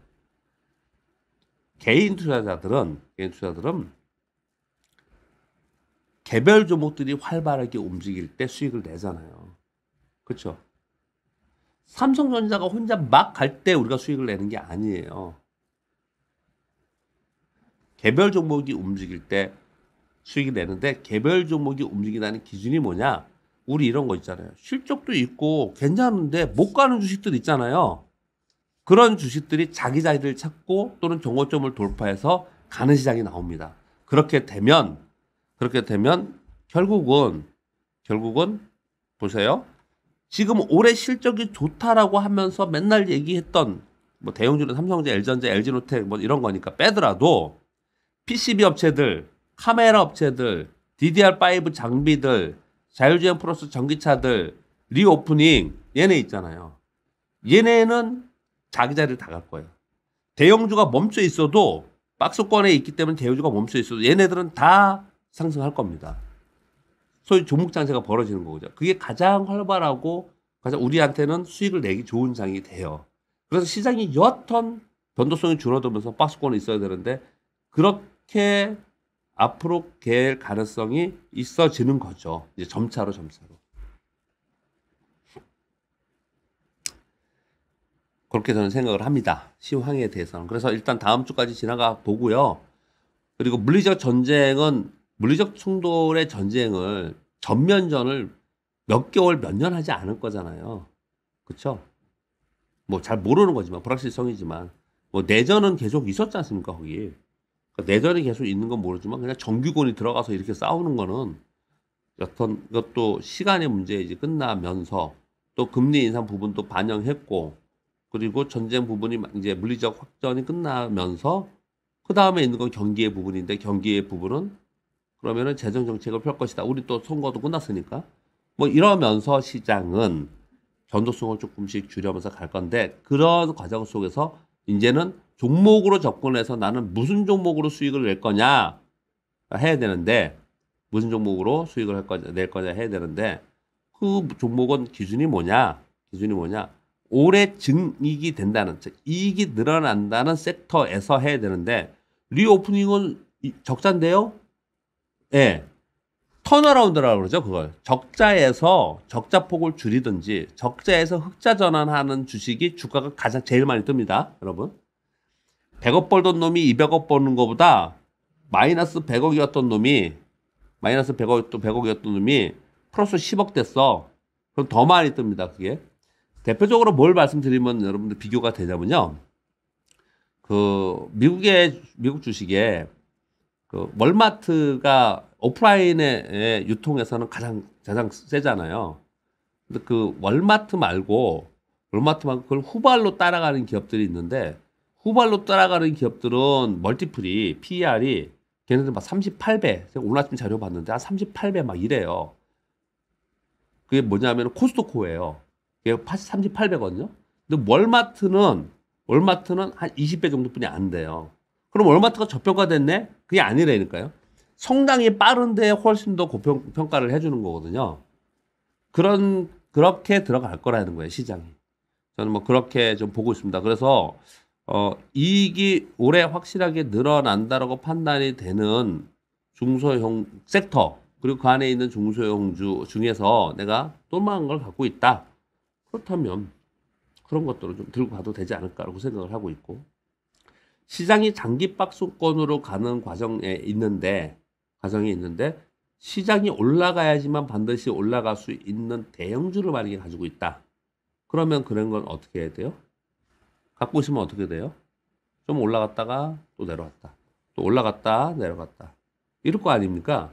개인 투자자들은, 개인 투자자들은 개별 종목들이 활발하게 움직일 때 수익을 내잖아요. 그렇죠? 삼성전자가 혼자 막 갈 때 우리가 수익을 내는 게 아니에요. 개별 종목이 움직일 때 수익이 내는데 개별 종목이 움직이다는 기준이 뭐냐? 우리 이런 거 있잖아요. 실적도 있고 괜찮은데 못 가는 주식들 있잖아요. 그런 주식들이 자기 자리를 찾고 또는 경고점을 돌파해서 가는 시장이 나옵니다. 그렇게 되면 그렇게 되면 결국은 결국은 보세요. 지금 올해 실적이 좋다라고 하면서 맨날 얘기했던 뭐 대형주는 삼성전자, 엘지전자, 엘지노텍 뭐 이런 거니까 빼더라도 피씨비 업체들, 카메라 업체들, 디디알파이브 장비들, 자율주행 플러스 전기차들, 리오프닝 얘네 있잖아요. 얘네는 자기 자리를 다 갈 거예요. 대형주가 멈춰 있어도 박스권에 있기 때문에 대형주가 멈춰 있어도 얘네들은 다 상승할 겁니다. 소위 종목 장세가 벌어지는 거죠. 그게 가장 활발하고 가장 우리한테는 수익을 내기 좋은 장이 돼요. 그래서 시장이 여하튼 변동성이 줄어들면서 박스권에 있어야 되는데 그렇게 앞으로 갤 가능성이 있어지는 거죠. 이제 점차로 점차로. 그렇게 저는 생각을 합니다. 시황에 대해서는. 그래서 일단 다음 주까지 지나가 보고요. 그리고 물리적 전쟁은 물리적 충돌의 전쟁을 전면전을 몇 개월 몇 년 하지 않을 거잖아요. 그렇죠? 뭐 잘 모르는 거지만 불확실성이지만 뭐 내전은 계속 있었지 않습니까 거기. 내전이 계속 있는 건 모르지만 그냥 정규군이 들어가서 이렇게 싸우는 거는 여튼 그것도 시간의 문제이지 끝나면서 또 금리 인상 부분도 반영했고 그리고 전쟁 부분이 이제 물리적 확전이 끝나면서 그 다음에 있는 건 경기의 부분인데 경기의 부분은 그러면은 재정 정책을 펼 것이다. 우리 또 선거도 끝났으니까 뭐 이러면서 시장은 변동성을 조금씩 줄여면서 갈 건데 그런 과정 속에서 이제는 종목으로 접근해서 나는 무슨 종목으로 수익을 낼 거냐 해야 되는데 무슨 종목으로 수익을 할 거냐, 낼 거냐 해야 되는데 그 종목은 기준이 뭐냐 기준이 뭐냐 올해 증익이 된다는 즉 이익이 늘어난다는 섹터에서 해야 되는데 리오프닝은 적자인데요. 예, 네. 턴어라운드라고 그러죠. 그걸 적자에서 적자폭을 줄이든지 적자에서 흑자 전환하는 주식이 주가가 가장 제일 많이 뜹니다. 여러분 백억 벌던 놈이 이백억 버는 것보다 마이너스 백억이었던 놈이 마이너스 백억, 또 백억이었던 놈이 플러스 십억 됐어. 그럼 더 많이 뜹니다. 그게 대표적으로 뭘 말씀드리면 여러분들 비교가 되냐면요. 그 미국의 미국 주식에 그 월마트가 오프라인에 유통에서는 가장 가장 세잖아요. 근데 그 월마트 말고 월마트 말고 그걸 후발로 따라가는 기업들이 있는데. 후발로 따라가는 기업들은 멀티플이 피이알이 걔네들 막 삼십팔 배 제가 오늘 아침 자료 봤는데 한 삼십팔 배 막 이래요. 그게 뭐냐면 코스트코예요. 그게 삼십팔 배거든요. 근데 월마트는 월마트는 한 이십 배 정도뿐이 안 돼요. 그럼 월마트가 저평가됐네? 그게 아니라니까요. 성장이 빠른데 훨씬 더 고평가를 해주는 거거든요. 그런 그렇게 들어갈 거라는 거예요 시장이. 저는 뭐 그렇게 좀 보고 있습니다. 그래서 어, 이익이 올해 확실하게 늘어난다라고 판단이 되는 중소형 섹터 그리고 그 안에 있는 중소형주 중에서 내가 똘망한 걸 갖고 있다. 그렇다면 그런 것들을 좀 들고 가도 되지 않을까라고 생각을 하고 있고, 시장이 장기 박스권으로 가는 과정에 있는데 과정이 있는데 시장이 올라가야지만 반드시 올라갈 수 있는 대형주를 만약에 가지고 있다. 그러면 그런 건 어떻게 해야 돼요? 갖고 있으면 어떻게 돼요? 좀 올라갔다가 또 내려갔다. 또 올라갔다 내려갔다. 이럴 거 아닙니까?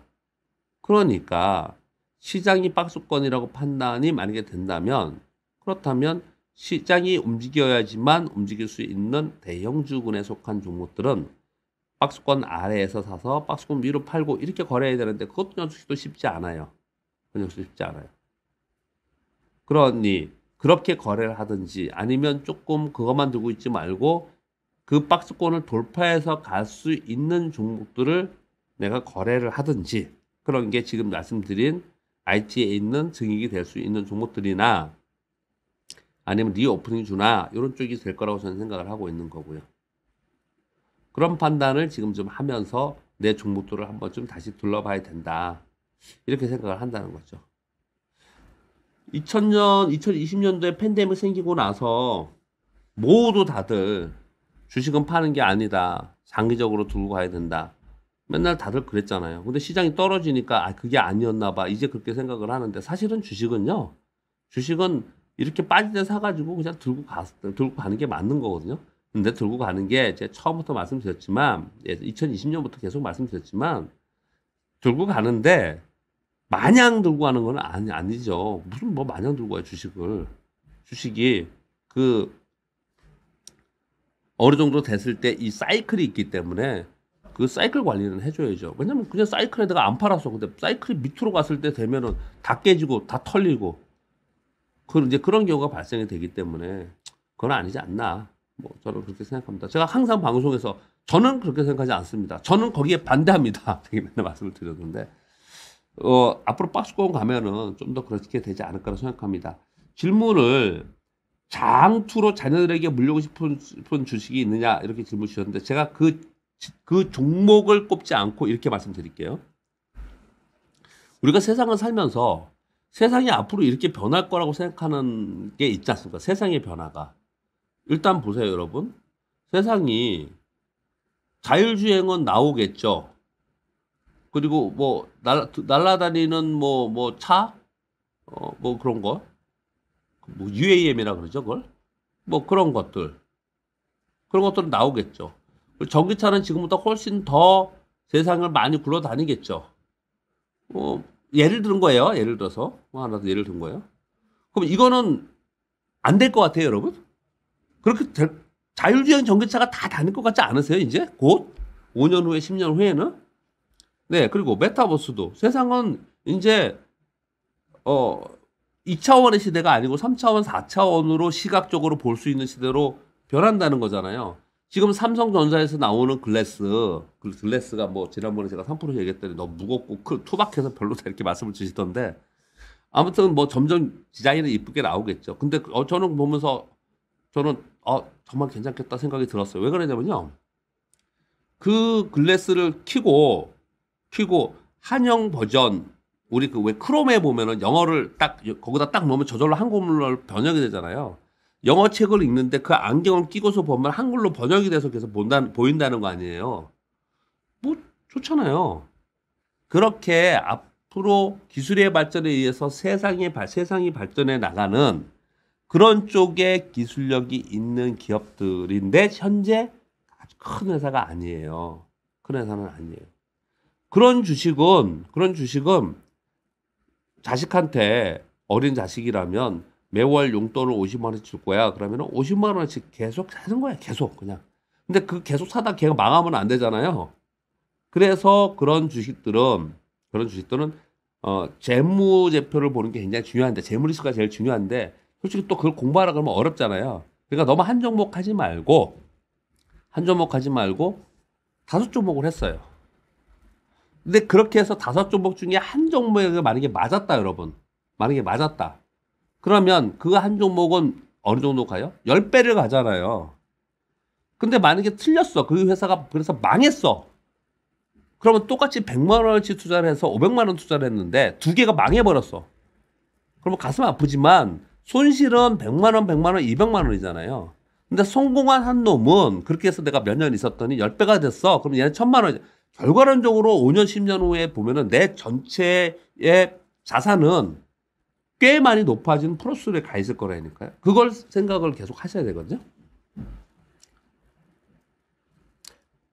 그러니까 시장이 박스권이라고 판단이 만약에 된다면, 그렇다면 시장이 움직여야지만 움직일 수 있는 대형주군에 속한 종목들은 박스권 아래에서 사서 박스권 위로 팔고 이렇게 거래해야 되는데, 그것도 역시도 쉽지 않아요. 그건 역시 쉽지 않아요. 그러니 그렇게 거래를 하든지, 아니면 조금 그것만 들고 있지 말고 그 박스권을 돌파해서 갈 수 있는 종목들을 내가 거래를 하든지, 그런 게 지금 말씀드린 아이티에 있는 증익이 될 수 있는 종목들이나 아니면 리오프닝 주나 이런 쪽이 될 거라고 저는 생각을 하고 있는 거고요. 그런 판단을 지금 좀 하면서 내 종목들을 한번 좀 다시 둘러봐야 된다, 이렇게 생각을 한다는 거죠. 이천 년, 이천이십 년도에 팬데믹 생기고 나서 모두 다들 주식은 파는 게 아니다, 장기적으로 들고 가야 된다, 맨날 다들 그랬잖아요. 근데 시장이 떨어지니까 아 그게 아니었나 봐, 이제 그렇게 생각을 하는데, 사실은 주식은요, 주식은 이렇게 빠질 때 사가지고 그냥 들고 가, 들고 가는 게 맞는 거거든요. 근데 들고 가는 게, 제가 처음부터 말씀드렸지만, 이천이십 년부터 계속 말씀드렸지만, 들고 가는데 마냥 들고 가는 건 아니, 아니죠. 무슨 뭐 마냥 들고 가요, 주식을. 주식이 그 어느 정도 됐을 때 이 사이클이 있기 때문에 그 사이클 관리는 해줘야죠. 왜냐면 그냥 사이클에다가 안 팔았어. 근데 사이클이 밑으로 갔을 때 되면은 다 깨지고 다 털리고, 그 이제 그런 경우가 발생이 되기 때문에 그건 아니지 않나, 뭐 저는 그렇게 생각합니다. 제가 항상 방송에서 저는 그렇게 생각하지 않습니다. 저는 거기에 반대합니다. 되게 맨날 말씀을 드렸는데, 어 앞으로 박스권 가면은 좀 더 그렇게 되지 않을까라고 생각합니다. 질문을 장투로 자녀들에게 물려고 싶은, 싶은 주식이 있느냐 이렇게 질문 주셨는데, 제가 그, 그 종목을 꼽지 않고 이렇게 말씀드릴게요. 우리가 세상을 살면서 세상이 앞으로 이렇게 변할 거라고 생각하는 게 있지 않습니까? 세상의 변화가. 일단 보세요, 여러분. 세상이 자율주행은 나오겠죠. 그리고 뭐 날아, 날아다니는 뭐 뭐 차, 어, 뭐 그런 거, 뭐 유에이엠이라 그러죠, 그걸. 뭐 그런 것들, 그런 것들은 나오겠죠. 전기차는 지금보다 훨씬 더 세상을 많이 굴러다니겠죠. 뭐 예를 들은 거예요. 예를 들어서 뭐 하나 더 예를 든 거예요. 그럼 이거는 안 될 것 같아요, 여러분. 그렇게 될, 자율주행 전기차가 다 다닐 것 같지 않으세요? 이제 곧 오 년 후에, 십 년 후에는. 네, 그리고 메타버스도 세상은 이제 어 이 차원의 시대가 아니고 삼 차원, 사 차원으로 시각적으로 볼 수 있는 시대로 변한다는 거잖아요. 지금 삼성전자에서 나오는 글래스, 글래스가 뭐 지난번에 제가 삼 퍼센트 얘기했더니 너무 무겁고 투박해서 별로다 이렇게 말씀을 주시던데, 아무튼 뭐 점점 디자인은 이쁘게 나오겠죠. 근데 어, 저는 보면서 저는 어, 정말 괜찮겠다 생각이 들었어요. 왜 그러냐면요, 그 글래스를 켜고 켜고 한영 버전, 우리 그 왜 크롬에 보면은 영어를 딱 거기다 딱 넣으면 저절로 한국말로 번역이 되잖아요. 영어 책을 읽는데 그 안경을 끼고서 보면 한글로 번역이 돼서 계속 본다, 보인다는 거 아니에요. 뭐 좋잖아요. 그렇게 앞으로 기술의 발전에 의해서 세상이, 세상이 발전해 나가는 그런 쪽에 기술력이 있는 기업들인데, 현재 아주 큰 회사가 아니에요. 큰 회사는 아니에요. 그런 주식은, 그런 주식은 자식한테, 어린 자식이라면 매월 용돈을 오십만 원씩 줄 거야. 그러면 오십만 원씩 계속 사는 거야. 계속 그냥. 근데 그 계속 사다 걔가 망하면 안 되잖아요. 그래서 그런 주식들은, 그런 주식들은, 어, 재무제표를 보는 게 굉장히 중요한데, 재무리스크가 제일 중요한데, 솔직히 또 그걸 공부하라 그러면 어렵잖아요. 그러니까 너무 한 종목 하지 말고, 한 종목 하지 말고, 다섯 종목을 했어요. 근데 그렇게 해서 다섯 종목 중에 한 종목에 만약에 맞았다, 여러분. 만약에 맞았다. 그러면 그 한 종목은 어느 정도 가요? 열 배를 가잖아요. 근데 만약에 틀렸어. 그 회사가 그래서 망했어. 그러면 똑같이 백만 원어치 투자를 해서 오백만 원 투자를 했는데 두 개가 망해버렸어. 그러면 가슴 아프지만 손실은 백만 원, 백만 원, 이백만 원이잖아요. 근데 성공한 한 놈은 그렇게 해서 내가 몇 년 있었더니 십 배가 됐어. 그럼 얘는 천만 원. 결과론적으로 오 년, 십 년 후에 보면은 내 전체의 자산은 꽤 많이 높아지는 플러스에 가 있을 거라니까요. 그걸 생각을 계속 하셔야 되거든요.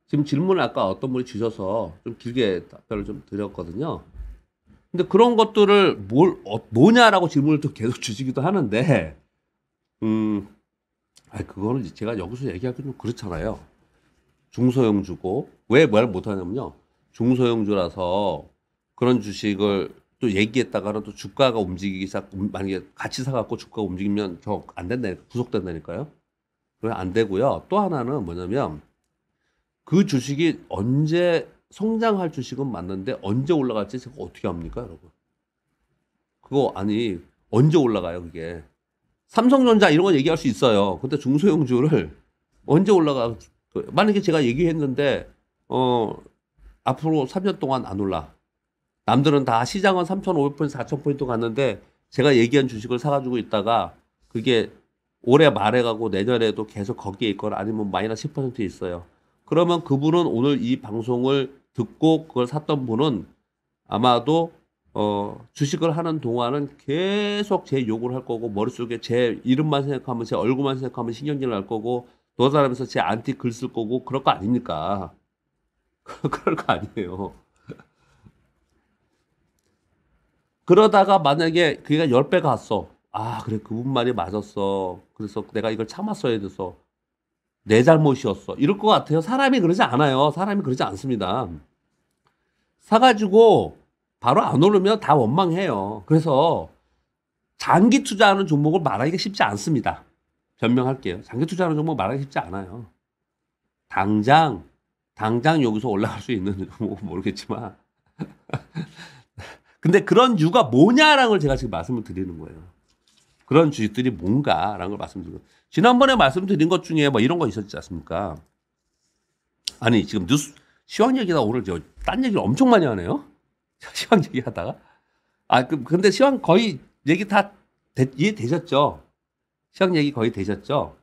지금 질문을 아까 어떤 분이 주셔서 좀 길게 답변을 좀 드렸거든요. 근데 그런 것들을 뭘, 어, 뭐냐라고 질문을 또 계속 주시기도 하는데, 음, 아니, 그거는 제가 여기서 얘기하기 좀 그렇잖아요. 중소형주고, 왜 말 못하냐면요. 중소형주라서 그런 주식을 또 얘기했다가는 또 주가가 움직이기 시작, 만약에 같이 사갖고 주가가 움직이면 저 안 된다니까, 구속된다니까요. 그래, 안 되고요. 또 하나는 뭐냐면, 그 주식이 언제, 성장할 주식은 맞는데 언제 올라갈지 제가 어떻게 합니까, 여러분? 그거 아니 언제 올라가요 그게? 삼성전자 이런 거 얘기할 수 있어요. 근데 중소형주를 언제 올라가? 만약에 제가 얘기했는데 어 앞으로 삼 년 동안 안 올라. 남들은 다 시장은 삼천오백 포인트, 사천 포인트 갔는데 제가 얘기한 주식을 사가지고 있다가 그게 올해 말에 가고 내년에도 계속 거기에 있거나 아니면 마이너스 십 퍼센트 있어요. 그러면 그분은 오늘 이 방송을 듣고 그걸 샀던 분은 아마도 어 주식을 하는 동안은 계속 제 욕을 할 거고 머릿속에 제 이름만 생각하면 제 얼굴만 생각하면 신경질 날 거고 돌아다니면서 제 안티 글 쓸 거고 그럴 거 아닙니까? 그럴 거 아니에요. 그러다가 만약에 그가 십 배 갔어. 아 그래 그분 말이 맞았어. 그래서 내가 이걸 참았어야 돼서. 내 잘못이었어. 이럴 것 같아요. 사람이 그러지 않아요. 사람이 그러지 않습니다. 사가지고 바로 안 오르면 다 원망해요. 그래서 장기 투자하는 종목을 말하기가 쉽지 않습니다. 변명할게요. 장기 투자하는 종목 말하기 쉽지 않아요. 당장, 당장 여기서 올라갈 수 있는 종목은 모르겠지만. 근데 그런 이유가 뭐냐라는 걸 제가 지금 말씀을 드리는 거예요. 그런 주식들이 뭔가라는 걸 말씀드리고 지난번에 말씀드린 것 중에 뭐 이런 거 있었지 않습니까? 아니 지금 뉴스 시황 얘기다 오늘 저 딴 얘기를 엄청 많이 하네요. 시황 얘기하다가 아 그, 근데 시황 거의 얘기 다 되, 이해 되셨죠? 시황 얘기 거의 되셨죠?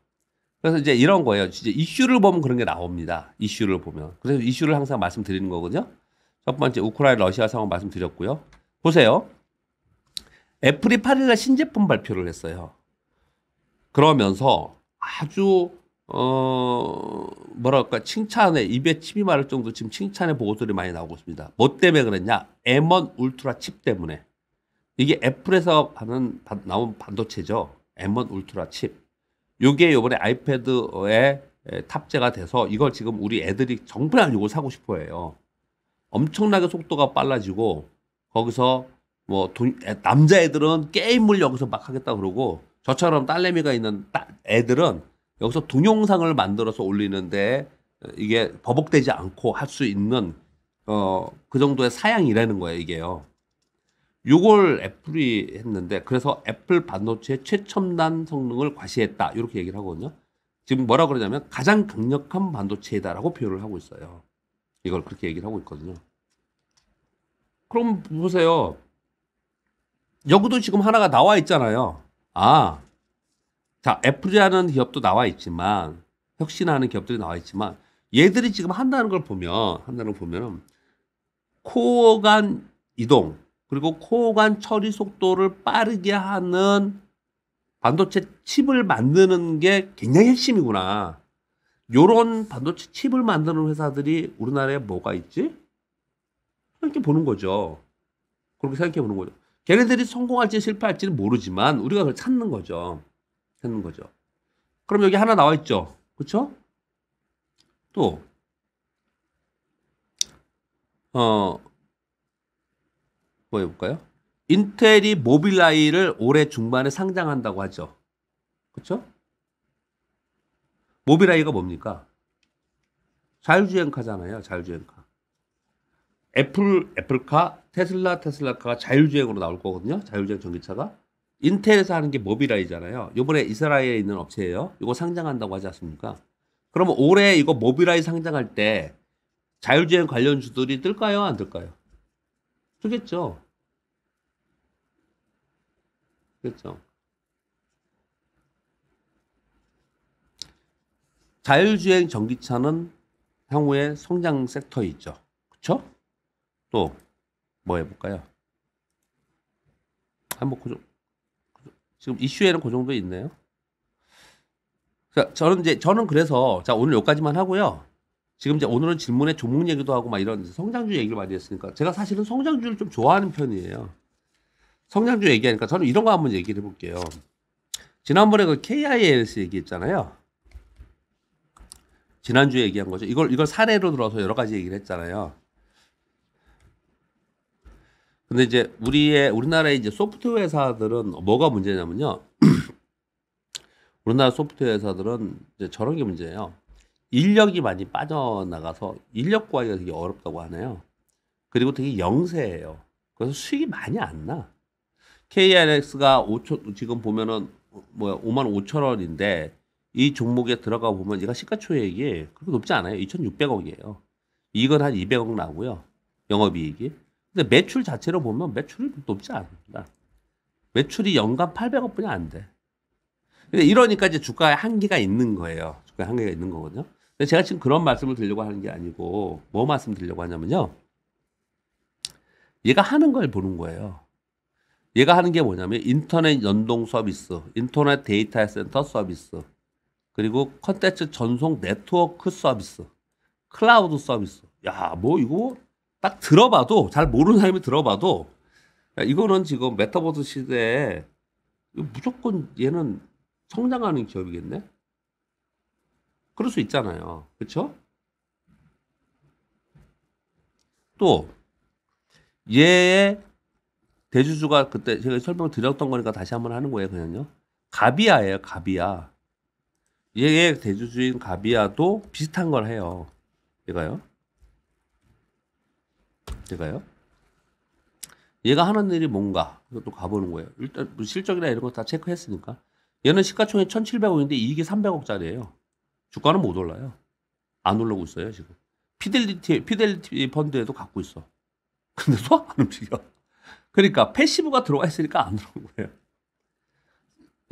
그래서 이제 이런 거예요. 이제 이슈를 보면 그런 게 나옵니다. 이슈를 보면 그래서 이슈를 항상 말씀드리는 거거든요. 첫 번째 우크라이나 러시아 상황 말씀드렸고요. 보세요. 애플이 팔 일날 신제품 발표를 했어요. 그러면서 아주 어 뭐랄까 칭찬에 입에 침이 마를 정도 지금 칭찬의 보고들이 많이 나오고 있습니다. 뭐 때문에 그랬냐? 엠 원 울트라 칩 때문에. 이게 애플에서 하는 나온 반도체죠. 엠 원 울트라 칩. 요게 요번에 아이패드에 탑재가 돼서 이걸 지금 우리 애들이 정말 이걸 사고 싶어 해요. 엄청나게 속도가 빨라지고 거기서 뭐 돈, 남자애들은 게임을 여기서 막 하겠다 그러고 저처럼 딸내미가 있는 따, 애들은 여기서 동영상을 만들어서 올리는데 이게 버벅대지 않고 할 수 있는 어, 그 정도의 사양이라는 거예요. 이게요. 요걸 애플이 했는데 그래서 애플 반도체의 최첨단 성능을 과시했다. 이렇게 얘기를 하거든요. 지금 뭐라 그러냐면 가장 강력한 반도체이다라고 표현을 하고 있어요. 이걸 그렇게 얘기를 하고 있거든요. 그럼 보세요. 여기도 지금 하나가 나와 있잖아요. 아, 자 애플이라는 기업도 나와 있지만 혁신하는 기업들이 나와 있지만 얘들이 지금 한다는 걸 보면 한다는 걸 보면은 코어 간 이동 그리고 코어 간 처리 속도를 빠르게 하는 반도체 칩을 만드는 게 굉장히 핵심이구나. 요런 반도체 칩을 만드는 회사들이 우리나라에 뭐가 있지? 이렇게 보는 거죠. 그렇게 생각해 보는 거죠. 걔네들이 성공할지 실패할지는 모르지만 우리가 그걸 찾는 거죠. 찾는 거죠. 그럼 여기 하나 나와 있죠. 그렇죠? 또 어 뭐 해볼까요? 인텔이 모빌아이를 올해 중반에 상장한다고 하죠. 그렇죠? 모빌아이가 뭡니까? 자율주행카잖아요. 자율주행카. 애플, 애플카, 테슬라, 테슬라카가 자율주행으로 나올 거거든요. 자율주행 전기차가. 인텔에서 하는 게 모빌아이잖아요. 요번에 이스라엘에 있는 업체예요. 이거 상장한다고 하지 않습니까? 그러면 올해 이거 모빌아이 상장할 때 자율주행 관련 주들이 뜰까요? 안 뜰까요? 뜨겠죠. 뜨겠죠. 자율주행 전기차는 향후에 성장 섹터에 있죠. 그렇죠? 또 뭐 해볼까요? 한번 고정. 지금 이슈에는 그 정도 있네요. 자, 저는 이제 저는 그래서 자 오늘 여기까지만 하고요. 지금 이제 오늘은 질문에 종목 얘기도 하고 막 이런 성장주 얘기를 많이 했으니까 제가 사실은 성장주를 좀 좋아하는 편이에요. 성장주 얘기하니까 저는 이런 거 한번 얘기를 해볼게요. 지난번에 그 케이 아이 엔 엑스 얘기했잖아요. 지난주에 얘기한 거죠. 이걸 이걸 사례로 들어서 여러 가지 얘기를 했잖아요. 근데 이제 우리의 우리나라의 이제 소프트웨어 회사들은 뭐가 문제냐면요. 우리나라 소프트웨어 회사들은 이제 저런 게 문제예요. 인력이 많이 빠져나가서 인력 구하기가 되게 어렵다고 하네요. 그리고 되게 영세예요. 그래서 수익이 많이 안 나. 케이 알 엑스가 오천 지금 보면은 뭐야 오만 오천 원인데 이 종목에 들어가 보면 얘가 시가총액이 그렇게 높지 않아요. 이천육백 억이에요. 이건 한 이백 억 나고요. 영업이익이. 근데 매출 자체로 보면 매출이 높지 않습니다. 매출이 연간 팔백 억 뿐이 안 돼. 근데 이러니까 이제 주가에 한계가 있는 거예요. 주가에 한계가 있는 거거든요. 근데 제가 지금 그런 말씀을 드리려고 하는 게 아니고 뭐 말씀 드리려고 하냐면요. 얘가 하는 걸 보는 거예요. 얘가 하는 게 뭐냐면 인터넷 연동 서비스, 인터넷 데이터 센터 서비스, 그리고 콘텐츠 전송 네트워크 서비스, 클라우드 서비스. 야, 뭐 이거 딱 들어봐도 잘 모르는 사람이 들어봐도 야, 이거는 지금 메타버스 시대에 무조건 얘는 성장하는 기업이겠네? 그럴 수 있잖아요. 그렇죠? 또 얘의 대주주가 그때 제가 설명을 드렸던 거니까 다시 한번 하는 거예요. 그냥요. 가비아예요. 가비아. 얘의 대주주인 가비아도 비슷한 걸 해요. 얘가요. 제가요. 얘가 하는 일이 뭔가 이것도 가보는 거예요. 일단 실적이나 이런 거 다 체크했으니까. 얘는 시가총액 천칠백 억인데 이익이 삼백 억짜리예요. 주가는 못 올라요. 안 오르고 있어요 지금. 피델리티 피델리티 펀드에도 갖고 있어. 근데 또 안 움직여. 그러니까 패시브가 들어가 있으니까 안 들어온 거예요.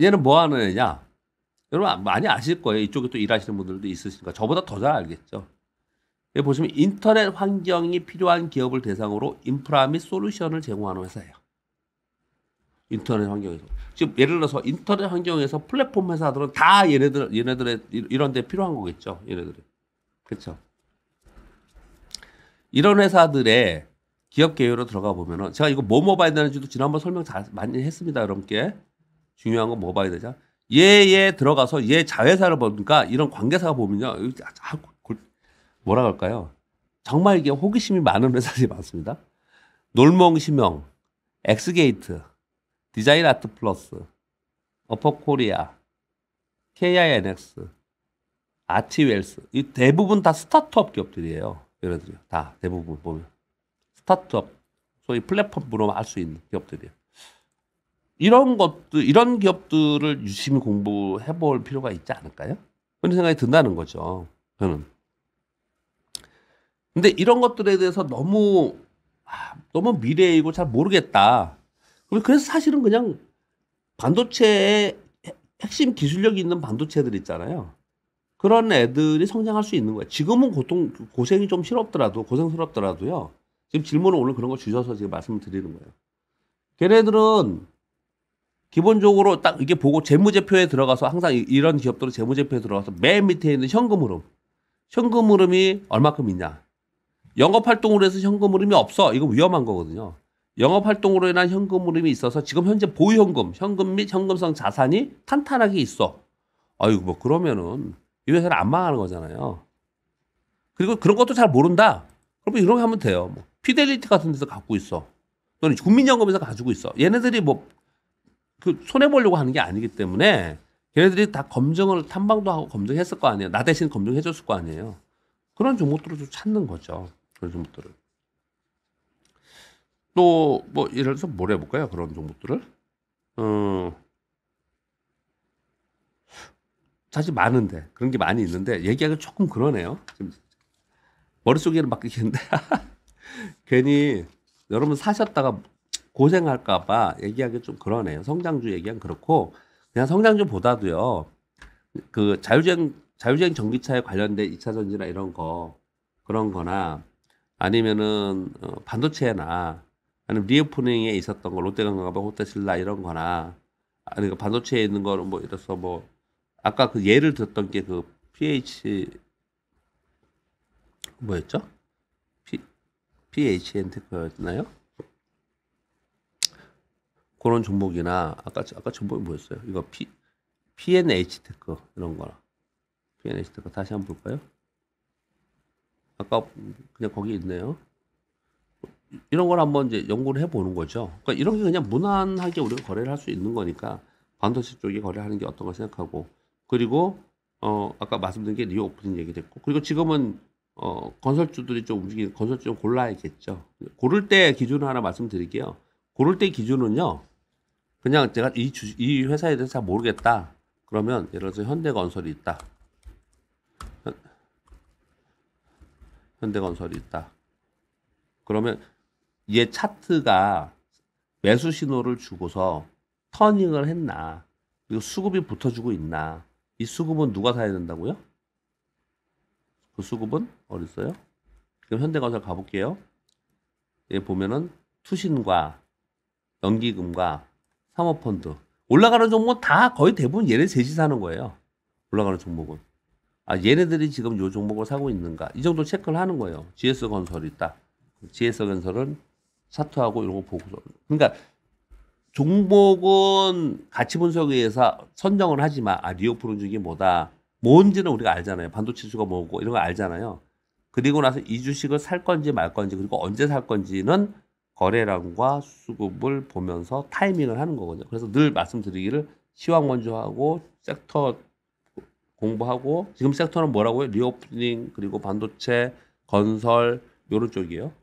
얘는 뭐 하는 애냐? 여러분 많이 아실 거예요. 이쪽에 또 일하시는 분들도 있으시니까 저보다 더 잘 알겠죠. 여기 보시면 인터넷 환경이 필요한 기업을 대상으로 인프라 및 솔루션을 제공하는 회사예요. 인터넷 환경에서. 지금 예를 들어서 인터넷 환경에서 플랫폼 회사들은 다 얘네들, 얘네들의 이런 데 필요한 거겠죠. 얘네들이. 그렇죠. 이런 회사들의 기업 개요로 들어가 보면은 제가 이거 뭐 먹어봐야 되는지도 지난번 설명 다 많이 했습니다. 여러분께. 중요한 건 먹어봐야 되죠. 얘에 들어가서 얘 자회사를 보니까 이런 관계사가 보면요. 뭐라 그럴까요? 정말 이게 호기심이 많은 회사들이 많습니다. 놀몽시명, 엑스게이트, 디자인아트 플러스, 어퍼코리아, 케이 아이 엔 엑스, 아치웰스. 이 대부분 다 스타트업 기업들이에요. 얘네들이 다 대부분 보면 스타트업, 소위 플랫폼으로 할 수 있는 기업들이에요. 이런 것들, 이런 기업들을 유심히 공부해 볼 필요가 있지 않을까요? 그런 생각이 든다는 거죠. 저는. 근데 이런 것들에 대해서 너무 너무 미래이고 잘 모르겠다. 그래서 사실은 그냥 반도체의 핵심 기술력이 있는 반도체들 있잖아요. 그런 애들이 성장할 수 있는 거예요. 지금은 고통 고생이 좀 싫었더라도 고생스럽더라도요. 지금 질문을 오늘 그런 거 주셔서 지금 말씀을 드리는 거예요. 걔네들은 기본적으로 딱 이게 보고 재무제표에 들어가서 항상 이런 기업들은 재무제표에 들어가서 맨 밑에 있는 현금 흐름, 현금 흐름이 얼마큼 있냐. 영업활동으로 해서 현금흐름이 없어. 이거 위험한 거거든요. 영업활동으로 인한 현금흐름이 있어서 지금 현재 보유현금, 현금 및 현금성 자산이 탄탄하게 있어. 아이고 뭐 그러면은 이 회사는 안 망하는 거잖아요. 그리고 그런 것도 잘 모른다. 그러면 이렇게 하면 돼요. 뭐 피델리티 같은 데서 갖고 있어. 또는 국민연금에서 가지고 있어. 얘네들이 뭐 그 손해 보려고 하는 게 아니기 때문에 얘네들이 다 검증을 탐방도 하고 검증했을 거 아니에요. 나 대신 검증해 줬을 거 아니에요. 그런 종목들을 좀 찾는 거죠. 그런 종목들을. 또, 뭐, 예를 들어서 뭘 해볼까요? 그런 종목들을. 어, 사실 많은데, 그런 게 많이 있는데, 얘기하기 조금 그러네요. 지금 머릿속에는 막 있는데, 괜히 여러분 사셨다가 고생할까봐 얘기하기 좀 그러네요. 성장주 얘기는 그렇고, 그냥 성장주보다도요, 그 자율주행 자율주행 전기차에 관련된 이차전지나 이런 거 그런 거나 아니면은 어, 반도체나 아니면 리오프닝에 있었던 거 롯데관광개발 호텔신라 이런 거나 아니 그 반도체에 있는 거 뭐 이래서 뭐 아까 그 예를 들었던 게 그 PH 뭐였죠? P PNH테크였나요? 그런 종목이나 아까 아까 종목이 뭐였어요? 이거 P PNH테크 이런 거나 PNH테크 다시 한번 볼까요? 아까 그냥 거기 있네요. 이런 걸 한번 이제 연구를 해보는 거죠. 그러니까 이런 게 그냥 무난하게 우리가 거래를 할 수 있는 거니까 반도체 쪽에 거래하는 게 어떤가 생각하고, 그리고 어 아까 말씀드린 게 리오프닝 얘기됐고, 그리고 지금은 어 건설주들이 좀 움직이는 건설주 좀 골라야겠죠. 고를 때 기준 하나 말씀드릴게요. 고를 때 기준은요. 그냥 제가 이, 주, 이 회사에 대해서 잘 모르겠다. 그러면 예를 들어서 현대건설이 있다. 현, 현대건설이 있다. 그러면 얘 차트가 매수 신호를 주고서 터닝을 했나, 그리고 수급이 붙어주고 있나, 이 수급은 누가 사야 된다고요? 그 수급은 어디 있어요? 그럼 현대건설 가볼게요. 얘 보면은 투신과 연기금과 사모펀드 올라가는 종목은 다 거의 대부분 얘네 셋이 사는 거예요. 올라가는 종목은 아 얘네들이 지금 요 종목을 사고 있는가 이 정도 체크를 하는 거예요. 지에스건설이 있다. 지에스건설은 사투하고 이런 거 보고서, 그러니까 종목은 가치 분석에 의해서 선정을 하지만 아 리오프론 중이 뭐다 뭔지는 우리가 알잖아요. 반도체주가 뭐고 이런 거 알잖아요. 그리고 나서 이 주식을 살 건지 말 건지 그리고 언제 살 건지는 거래량과 수급을 보면서 타이밍을 하는 거거든요. 그래서 늘 말씀드리기를 시황 먼저 하고 섹터 공부하고, 지금 섹터는 뭐라고요? 리오프닝 그리고 반도체 건설 요런 쪽이에요.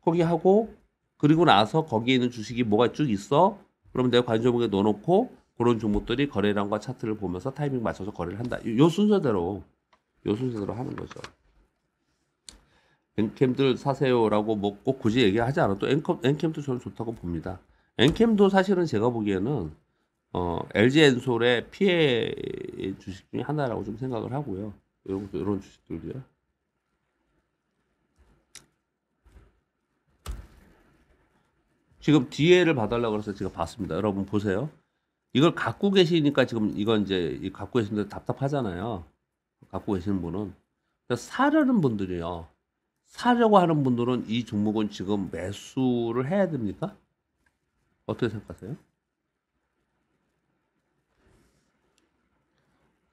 거기 하고, 그리고 나서 거기에 있는 주식이 뭐가 쭉 있어? 그러면 내가 관심 종목에 넣어놓고 그런 종목들이 거래량과 차트를 보면서 타이밍 맞춰서 거래를 한다. 요 순서대로 요 순서대로 하는 거죠. 엔켐들 사세요라고 뭐 꼭 굳이 얘기하지 않아도 엔켐도 저는 좋다고 봅니다. 엔켐도 사실은 제가 보기에는 어, 엘지엔솔의 피해 주식 중에 하나라고 좀 생각을 하고요. 이런 이런 주식들이요. 지금 디에이를 봐달라고 해서 제가 봤습니다. 여러분 보세요. 이걸 갖고 계시니까 지금 이건 이제 갖고 계신 분들 답답하잖아요. 갖고 계시는 분은 사려는 분들이요. 사려고 하는 분들은 이 종목은 지금 매수를 해야 됩니까? 어떻게 생각하세요?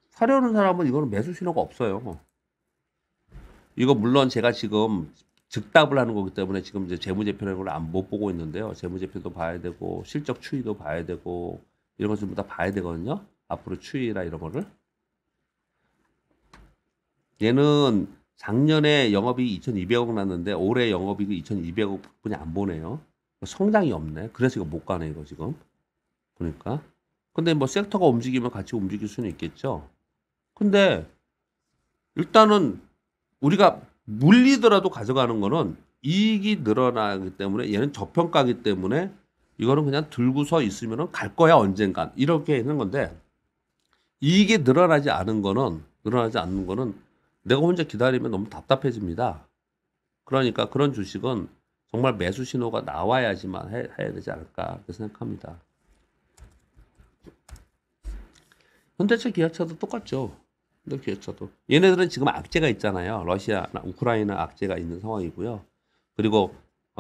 사려는 사람은 이거는 매수 신호가 없어요. 이거 물론 제가 지금 즉답을 하는 거기 때문에 지금 이제 재무제표라는 걸 안 못 보고 있는데요. 재무제표도 봐야 되고 실적 추이도 봐야 되고 이런 것 전부 다 봐야 되거든요. 앞으로 추이라 이런 거를. 얘는 작년에 영업이익이 이천이백억 났는데 올해 영업이익이 이천이백억 뿐이 안 보네요. 성장이 없네. 그래서 이거 못 가네 이거 지금 보니까. 근데 뭐 섹터가 움직이면 같이 움직일 수는 있겠죠. 근데 일단은 우리가 물리더라도 가져가는 거는 이익이 늘어나기 때문에 얘는 저평가기 때문에 이거는 그냥 들고서 있으면 갈 거야 언젠간 이렇게 있는 건데, 이익이 늘어나지 않은 거는 늘어나지 않는 거는 내가 혼자 기다리면 너무 답답해집니다. 그러니까 그런 주식은 정말 매수 신호가 나와야지만 해, 해야 되지 않을까 그렇게 생각합니다. 현대차 기아차도 똑같죠. 근데 기아차도 얘네들은 지금 악재가 있잖아요. 러시아나 우크라이나 악재가 있는 상황이고요. 그리고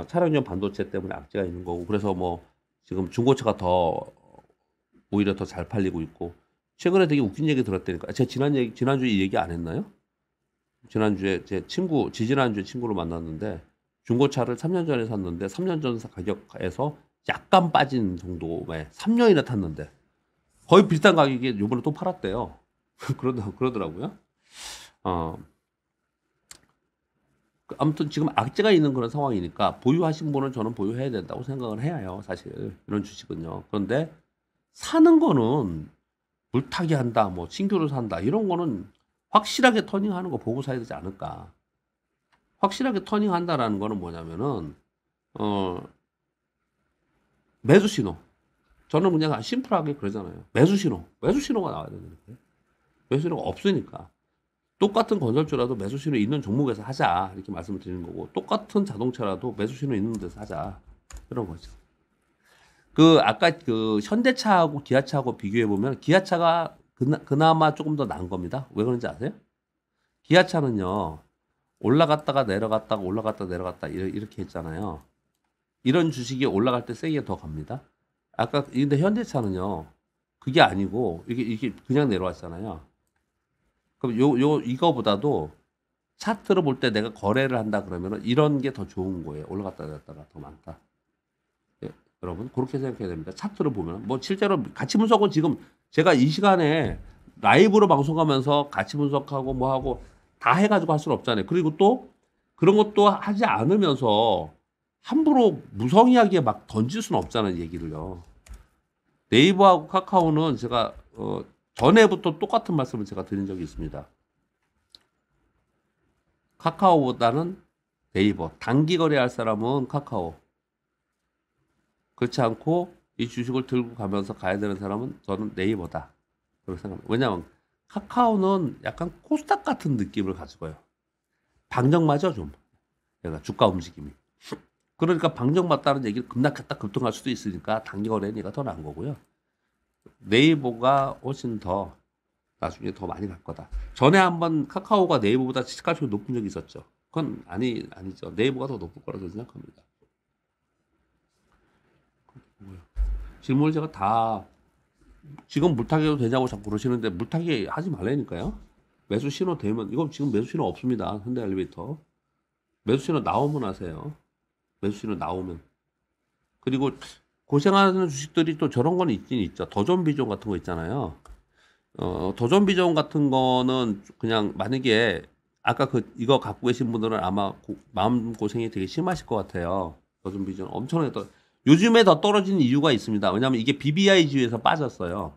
차량용 반도체 때문에 악재가 있는 거고, 그래서 뭐 지금 중고차가 더 오히려 더 잘 팔리고 있고, 최근에 되게 웃긴 얘기 들었다니까. 제가 지난 얘기 지난주에 이 얘기 안 했나요? 지난주에 제 친구 지지난주에 친구를 만났는데 중고차를 삼 년 전에 샀는데 삼 년 전 가격에서 약간 빠진 정도에 삼 년이나 탔는데 거의 비슷한 가격에 요번에 또 팔았대요. 그러더, 그러더라고요. 어. 아무튼 지금 악재가 있는 그런 상황이니까 보유하신 분은 저는 보유해야 된다고 생각을 해요. 사실 이런 주식은요. 그런데 사는 거는 물타기 한다, 뭐 신규로 산다 이런 거는 확실하게 터닝하는 거 보고 사야 되지 않을까. 확실하게 터닝한다라는 거는 뭐냐면은 어, 매수 신호. 저는 그냥 심플하게 그러잖아요. 매수 신호, 매수 신호가 나와야 되는데. 매수료가 없으니까 똑같은 건설주라도 매수신호 있는 종목에서 하자 이렇게 말씀을 드리는 거고, 똑같은 자동차라도 매수신호 있는 데서 하자 그런 거죠. 그 아까 그 현대차하고 기아차하고 비교해 보면 기아차가 그나, 그나마 조금 더 나은 겁니다. 왜 그런지 아세요? 기아차는요 올라갔다가 내려갔다가 올라갔다 내려갔다 이렇게 했잖아요. 이런 주식이 올라갈 때 세게 더 갑니다. 아까 근데 현대차는요 그게 아니고 이게 이게 그냥 내려왔잖아요. 그럼 요, 요, 이거보다도 차트로 볼 때 내가 거래를 한다 그러면은 이런 게 더 좋은 거예요. 올라갔다 내렸다가 더 많다. 예, 여러분, 그렇게 생각해야 됩니다. 차트로 보면. 뭐, 실제로 가치 분석은 지금 제가 이 시간에 라이브로 방송하면서 가치 분석하고 뭐 하고 다 해가지고 할 수는 없잖아요. 그리고 또 그런 것도 하지 않으면서 함부로 무성의하게 막 던질 수는 없잖아요. 얘기를요. 네이버하고 카카오는 제가, 어, 전에부터 똑같은 말씀을 제가 드린 적이 있습니다. 카카오보다는 네이버, 단기 거래할 사람은 카카오. 그렇지 않고 이 주식을 들고 가면서 가야 되는 사람은 저는 네이버다. 그렇게 생각합니다. 왜냐하면 카카오는 약간 코스닥 같은 느낌을 가지고요. 방정 맞아 좀. 그러니까 주가 움직임이. 그러니까 방정 맞다는 얘기를 급락했다 급등할 수도 있으니까 단기 거래는 얘가 더 나은 거고요. 네이버가 훨씬 더 나중에 더 많이 갈 거다. 전에 한번 카카오가 네이버보다 시가총액이 높은 적이 있었죠. 그건 아니, 아니죠. 네이버가 더 높을 거라고 생각합니다. 질문을 제가 다 지금 물타기도 되냐고 자꾸 그러시는데 물타기 하지 말라니까요. 매수 신호 되면 이건 지금 매수 신호 없습니다. 현대엘리베이터 매수 신호 나오면 하세요. 매수 신호 나오면. 그리고 고생하는 주식들이 또 저런 건 있긴 있죠. 더존비즈온 같은 거 있잖아요. 어, 더존비즈온 같은 거는 그냥 만약에 아까 그 이거 갖고 계신 분들은 아마 고, 마음 고생이 되게 심하실 것 같아요. 더존비즈온 엄청나게 더, 요즘에 더 떨어지는 이유가 있습니다. 왜냐하면 이게 비비아이지에서 빠졌어요.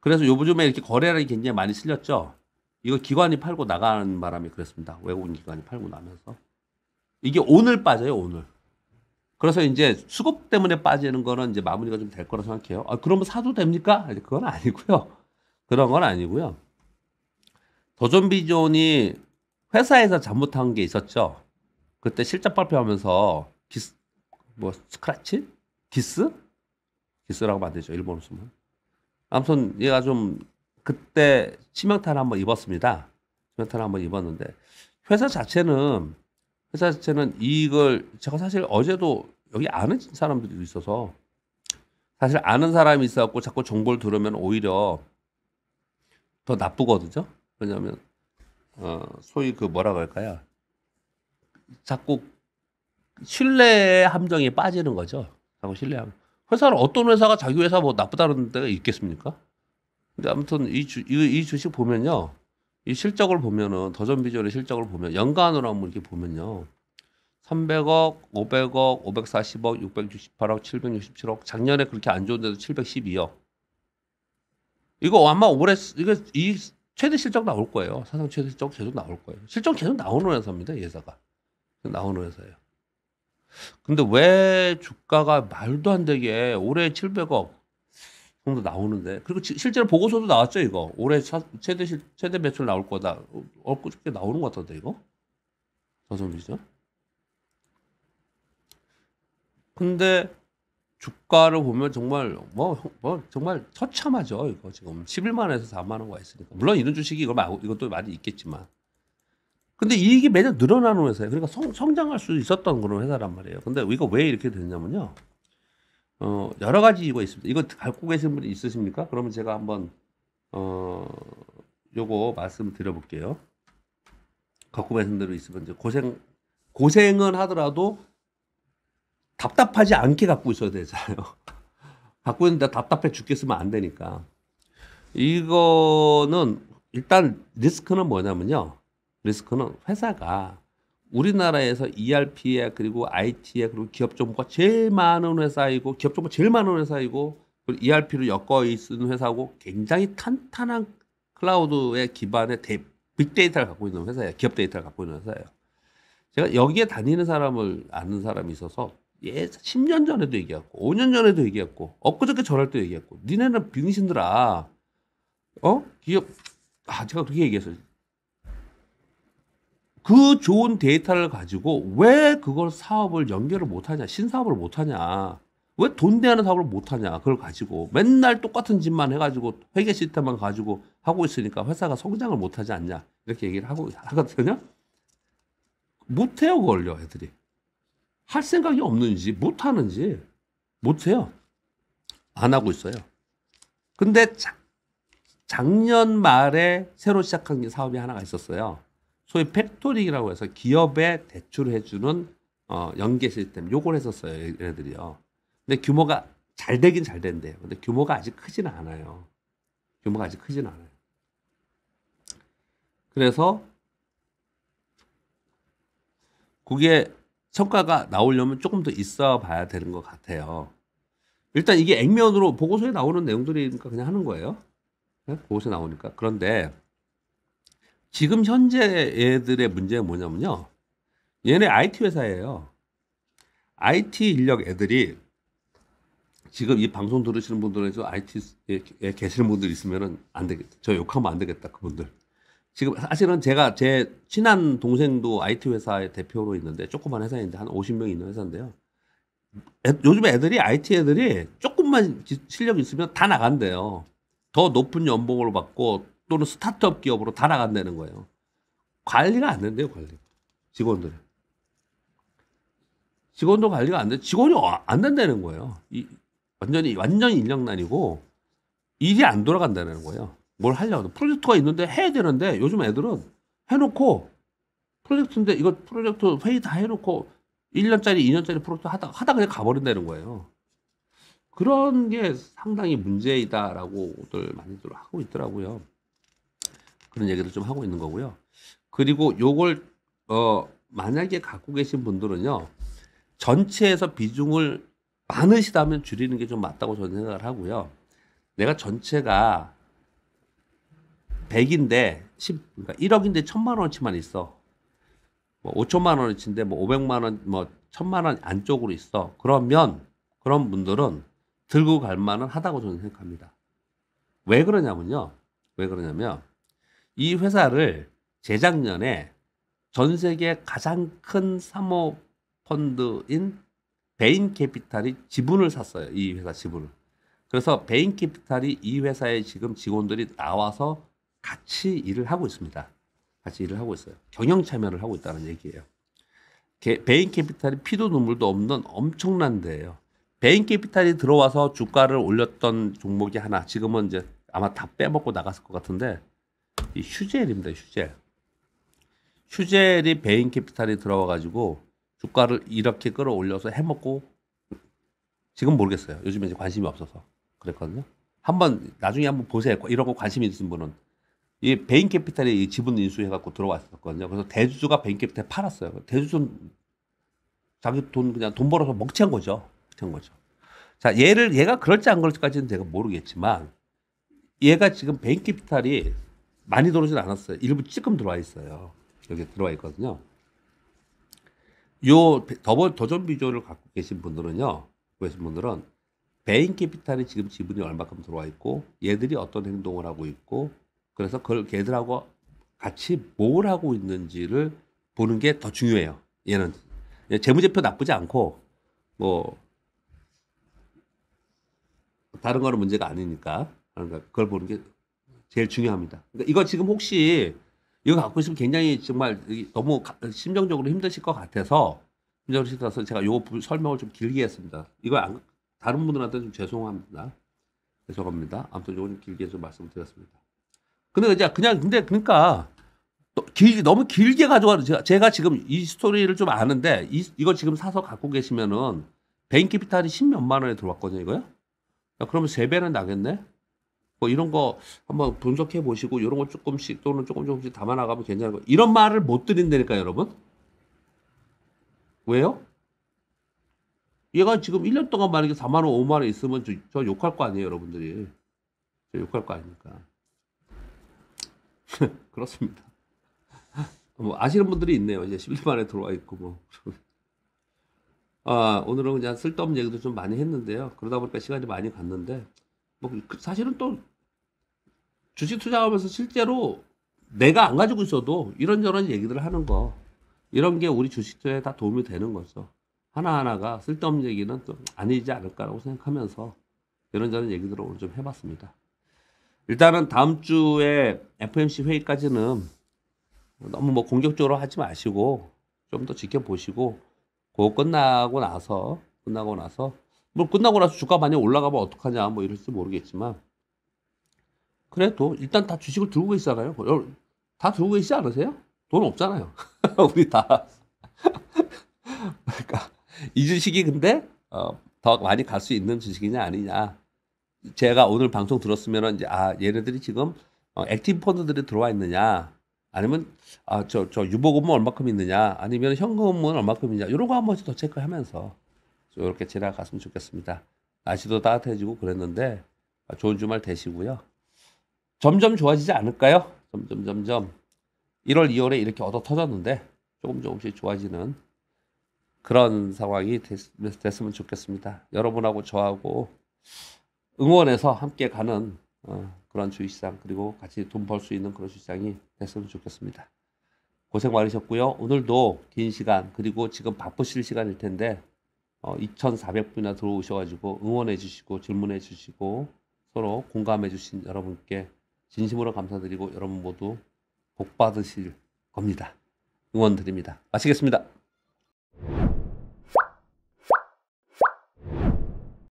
그래서 요즘에 이렇게 거래량이 굉장히 많이 실렸죠. 이거 기관이 팔고 나가는 바람에 그랬습니다. 외국인 기관이 팔고 나면서 이게 오늘 빠져요. 오늘. 그래서 이제 수급 때문에 빠지는 거는 이제 마무리가 좀 될 거라 생각해요. 아, 그러면 사도 됩니까? 그건 아니고요. 그런 건 아니고요. 더존비존이 회사에서 잘못한 게 있었죠. 그때 실적 발표하면서 기스, 뭐 스크래치? 기스? 기스라고 하면 안 되죠. 일본어 쓰면. 아무튼 얘가 좀 그때 치명타를 한번 입었습니다. 치명타를 한번 입었는데 회사 자체는 회사 자체는 이익을 제가 사실 어제도 여기 아는 사람들이 있어서 사실 아는 사람이 있어갖고 자꾸 정보를 들으면 오히려 더 나쁘거든요. 왜냐하면 어, 소위 그 뭐라고 할까요? 자꾸 신뢰의 함정에 빠지는 거죠. 자꾸 신뢰함. 회사는 어떤 회사가 자기 회사 뭐 나쁘다는 데가 있겠습니까? 근데 아무튼 이, 주, 이, 이 주식 보면요. 이 실적을 보면은, 더존비즈온의 실적을 보면, 연간으로 한번 이렇게 보면요. 삼백억, 오백억, 오백사십억, 육백육십팔억, 칠백육십칠억, 작년에 그렇게 안 좋은데도 칠백십이억. 이거 아마 올해, 이거 이 최대 실적 나올 거예요. 사상 최대 실적 계속 나올 거예요. 실적 계속 나오는 회사입니다, 이 회사가. 나오는 회사예요. 근데 왜 주가가 말도 안 되게 올해 칠백억, 정도 나오는데, 그리고 지, 실제로 보고서도 나왔죠, 이거. 올해 차, 최대, 실, 최대 매출 나올 거다. 엊그저께 나오는 것 같던데, 이거? 더존비즈온? 근데 주가를 보면 정말, 뭐, 뭐, 정말 처참하죠, 이거 지금. 십일만 원에서 사만 원 와 있으니까. 물론 이런 주식이 이거 말고, 이것도 많이 있겠지만. 근데 이익이 매년 늘어나는 회사예요. 그러니까 성, 성장할 수 있었던 그런 회사란 말이에요. 근데 이거 왜 이렇게 됐냐면요. 어, 여러 가지 이유가 있습니다. 이거 갖고 계신 분이 있으십니까? 그러면 제가 한번, 어, 요거 말씀드려볼게요. 갖고 계신 대로 있으면 이제 고생, 고생은 하더라도 답답하지 않게 갖고 있어야 되잖아요. 갖고 있는데 답답해 죽겠으면 안 되니까. 이거는 일단 리스크는 뭐냐면요. 리스크는 회사가 우리나라에서 이알피에 그리고 아이티에 그리고 기업 정보가 제일 많은 회사이고 기업 정보가 제일 많은 회사이고 그리고 이알피로 엮어 있는 회사고 굉장히 탄탄한 클라우드의 기반의 데, 빅데이터를 갖고 있는 회사예요. 기업 데이터를 갖고 있는 회사예요. 제가 여기에 다니는 사람을 아는 사람이 있어서 예, 십 년 전에도 얘기했고 오 년 전에도 얘기했고 엊그저께 저럴 때 얘기했고 니네는 빙신들아 어? 기업 아, 제가 그렇게 얘기했어요. 그 좋은 데이터를 가지고 왜 그걸 사업을 연결을 못하냐, 신사업을 못하냐, 왜 돈 되는 사업을 못하냐, 그걸 가지고 맨날 똑같은 짓만 해가지고 회계 시스템만 가지고 하고 있으니까 회사가 성장을 못하지 않냐, 이렇게 얘기를 하고 하거든요. 못해요, 걸려 애들이. 할 생각이 없는지 못하는지 못해요. 안 하고 있어요. 근데 자, 작년 말에 새로 시작한 게 사업이 하나가 있었어요. 소위 팩토링이라고 해서 기업에 대출해주는 어, 연계 시스템, 요걸 했었어요, 얘네들이요. 근데 규모가 잘 되긴 잘 된대요. 근데 규모가 아직 크진 않아요. 규모가 아직 크진 않아요. 그래서 그게 성과가 나오려면 조금 더 있어 봐야 되는 것 같아요. 일단 이게 액면으로 보고서에 나오는 내용들이니까 그냥 하는 거예요. 보고서에 나오니까. 그런데 지금 현재 얘들의 문제는 뭐냐면요, 얘네 아이티 회사예요. 아이티 인력 애들이, 지금 이 방송 들으시는 분들에서 아이티에 계시는 분들 있으면 안 되겠다. 저 욕하면 안 되겠다, 그분들. 지금 사실은 제가 제 친한 동생도 아이티 회사의 대표로 있는데, 조그만 회사인데 한 오십 명 있는 회사인데요. 애, 요즘 애들이, 아이티 애들이 조금만 지, 실력이 있으면 다 나간대요. 더 높은 연봉으로 받고 또는 스타트업 기업으로 다 나간다는 거예요. 관리가 안 된대요, 관리. 직원들이. 직원도 관리가 안 돼. 직원이 안 된다는 거예요. 이, 완전히, 완전히 인력난이고 일이 안 돌아간다는 거예요. 뭘 하려고. 프로젝트가 있는데 해야 되는데, 요즘 애들은 해놓고 프로젝트인데 이거 프로젝트 회의 다 해놓고 일 년짜리, 이 년짜리 프로젝트 하다, 하다 그냥 가버린다는 거예요. 그런 게 상당히 문제이다라고들 많이들 하고 있더라고요. 그런 얘기를 좀 하고 있는 거고요. 그리고 요걸, 어, 만약에 갖고 계신 분들은요, 전체에서 비중을 많으시다면 줄이는 게 좀 맞다고 저는 생각을 하고요. 내가 전체가 백인데, 십, 그러니까 일억인데 천만 원어치만 있어. 뭐 오천만 원어치인데 뭐 오백만 원, 뭐 천만 원 안쪽으로 있어. 그러면 그런 분들은 들고 갈 만은 하다고 저는 생각합니다. 왜 그러냐면요. 왜 그러냐면, 이 회사를 재작년에 전 세계 가장 큰 사모 펀드인 베인 캐피탈이 지분을 샀어요. 이 회사 지분을. 그래서 베인 캐피탈이 이 회사에 지금 직원들이 나와서 같이 일을 하고 있습니다. 같이 일을 하고 있어요. 경영 참여를 하고 있다는 얘기예요. 게, 베인 캐피탈이 피도 눈물도 없는 엄청난 데예요. 베인 캐피탈이 들어와서 주가를 올렸던 종목이 하나, 지금은 이제 아마 다 빼먹고 나갔을 것 같은데, 이 휴젤입니다. 휴젤. 휴젤이 베인 캐피탈이 들어와 가지고 주가를 이렇게 끌어올려서 해먹고, 지금 모르겠어요. 요즘에 이제 관심이 없어서 그랬거든요. 한번 나중에 한번 보세요. 이런 거 관심 있으신 분은. 이 베인 캐피탈이 지분 인수해갖고 들어왔었거든요. 그래서 대주주가 베인 캐피탈 팔았어요. 대주주는 자기 돈, 그냥 돈 벌어서 먹친 거죠. 먹친 거죠. 자, 얘를, 얘가 그럴지 안 그럴지까지는 제가 모르겠지만, 얘가 지금 베인 캐피탈이 많이 들어오진 않았어요. 일부 찔끔 들어와 있어요. 여기 들어와 있거든요. 요 더존비즈온을 갖고 계신 분들은요, 계신 분들은 베인 캐피탈이 지금 지분이 얼마큼 들어와 있고, 얘들이 어떤 행동을 하고 있고, 그래서 그걸 걔들하고 같이 뭘 하고 있는지를 보는 게 더 중요해요. 얘는 재무제표 나쁘지 않고 뭐 다른 거는 문제가 아니니까, 그러니까 그걸 보는 게 제일 중요합니다. 그러니까 이거 지금 혹시 이거 갖고 있으면 굉장히 정말 너무 심정적으로 힘드실 것 같아서, 심정적으로 힘들어서 제가 요 설명을 좀 길게 했습니다. 이거 안, 다른 분들한테 좀 죄송합니다. 죄송합니다. 아무튼 요건 길게 좀 말씀드렸습니다. 근데 이제 그냥, 근데 그러니까 길게, 너무 길게 가져가도, 제가, 제가 지금 이 스토리를 좀 아는데, 이, 이거 지금 사서 갖고 계시면은 베인 캐피탈이 십몇만 원에 들어왔거든요, 이거요. 야, 그러면 세 배는 나겠네. 뭐 이런 거 한번 분석해 보시고, 이런 거 조금씩 또는 조금 조금씩 담아 나가면 괜찮을 거예요. 이런 말을 못 드린다니까 여러분. 왜요? 얘가 지금 일 년 동안 만약에 사만 원, 오만 원 있으면 저, 저 욕할 거 아니에요, 여러분들이. 저 욕할 거 아닙니까? 그렇습니다. 뭐 아시는 분들이 있네요. 이제 십일만에 들어와 있고 뭐. 아, 오늘은 그냥 쓸데없는 얘기도 좀 많이 했는데요. 그러다 보니까 시간이 많이 갔는데, 뭐 사실은 또 주식 투자하면서 실제로 내가 안 가지고 있어도 이런저런 얘기들을 하는 거, 이런 게 우리 주식 투자에 다 도움이 되는 거죠. 하나하나가 쓸데없는 얘기는 좀 아니지 않을까라고 생각하면서 이런저런 얘기들을 오늘 좀 해봤습니다. 일단은 다음 주에 에프엠씨 회의까지는 너무 뭐 공격적으로 하지 마시고 좀 더 지켜보시고, 그거 끝나고 나서 끝나고 나서 뭐 끝나고 나서 주가 많이 올라가면 어떡하냐 뭐 이럴지 모르겠지만, 그래도 일단 다 주식을 들고 계시잖아요. 다 들고 계시지 않으세요? 돈 없잖아요. 우리 다. 그러니까 이 주식이 근데 어, 더 많이 갈 수 있는 주식이냐 아니냐. 제가 오늘 방송 들었으면 이제 아 얘네들이 지금 어, 액티브 펀드들이 들어와 있느냐, 아니면 아, 저, 저 유보금은 얼마큼 있느냐, 아니면 현금은 얼마큼 있냐, 이런 거 한 번씩 더 체크하면서 이렇게 지나갔으면 좋겠습니다. 날씨도 따뜻해지고 그랬는데 좋은 주말 되시고요. 점점 좋아지지 않을까요? 점점 점점 일월 이월에 이렇게 얻어 터졌는데 조금 조금씩 좋아지는 그런 상황이 됐, 됐으면 좋겠습니다. 여러분하고 저하고 응원해서 함께 가는 어, 그런 주식시장, 그리고 같이 돈 벌 수 있는 그런 주식시장이 됐으면 좋겠습니다. 고생 많으셨고요. 오늘도 긴 시간, 그리고 지금 바쁘실 시간일 텐데 어, 이천사백 분이나 들어오셔가지고 응원해 주시고 질문해 주시고 서로 공감해 주신 여러분께 진심으로 감사드리고, 여러분 모두 복 받으실 겁니다. 응원 드립니다. 마치겠습니다.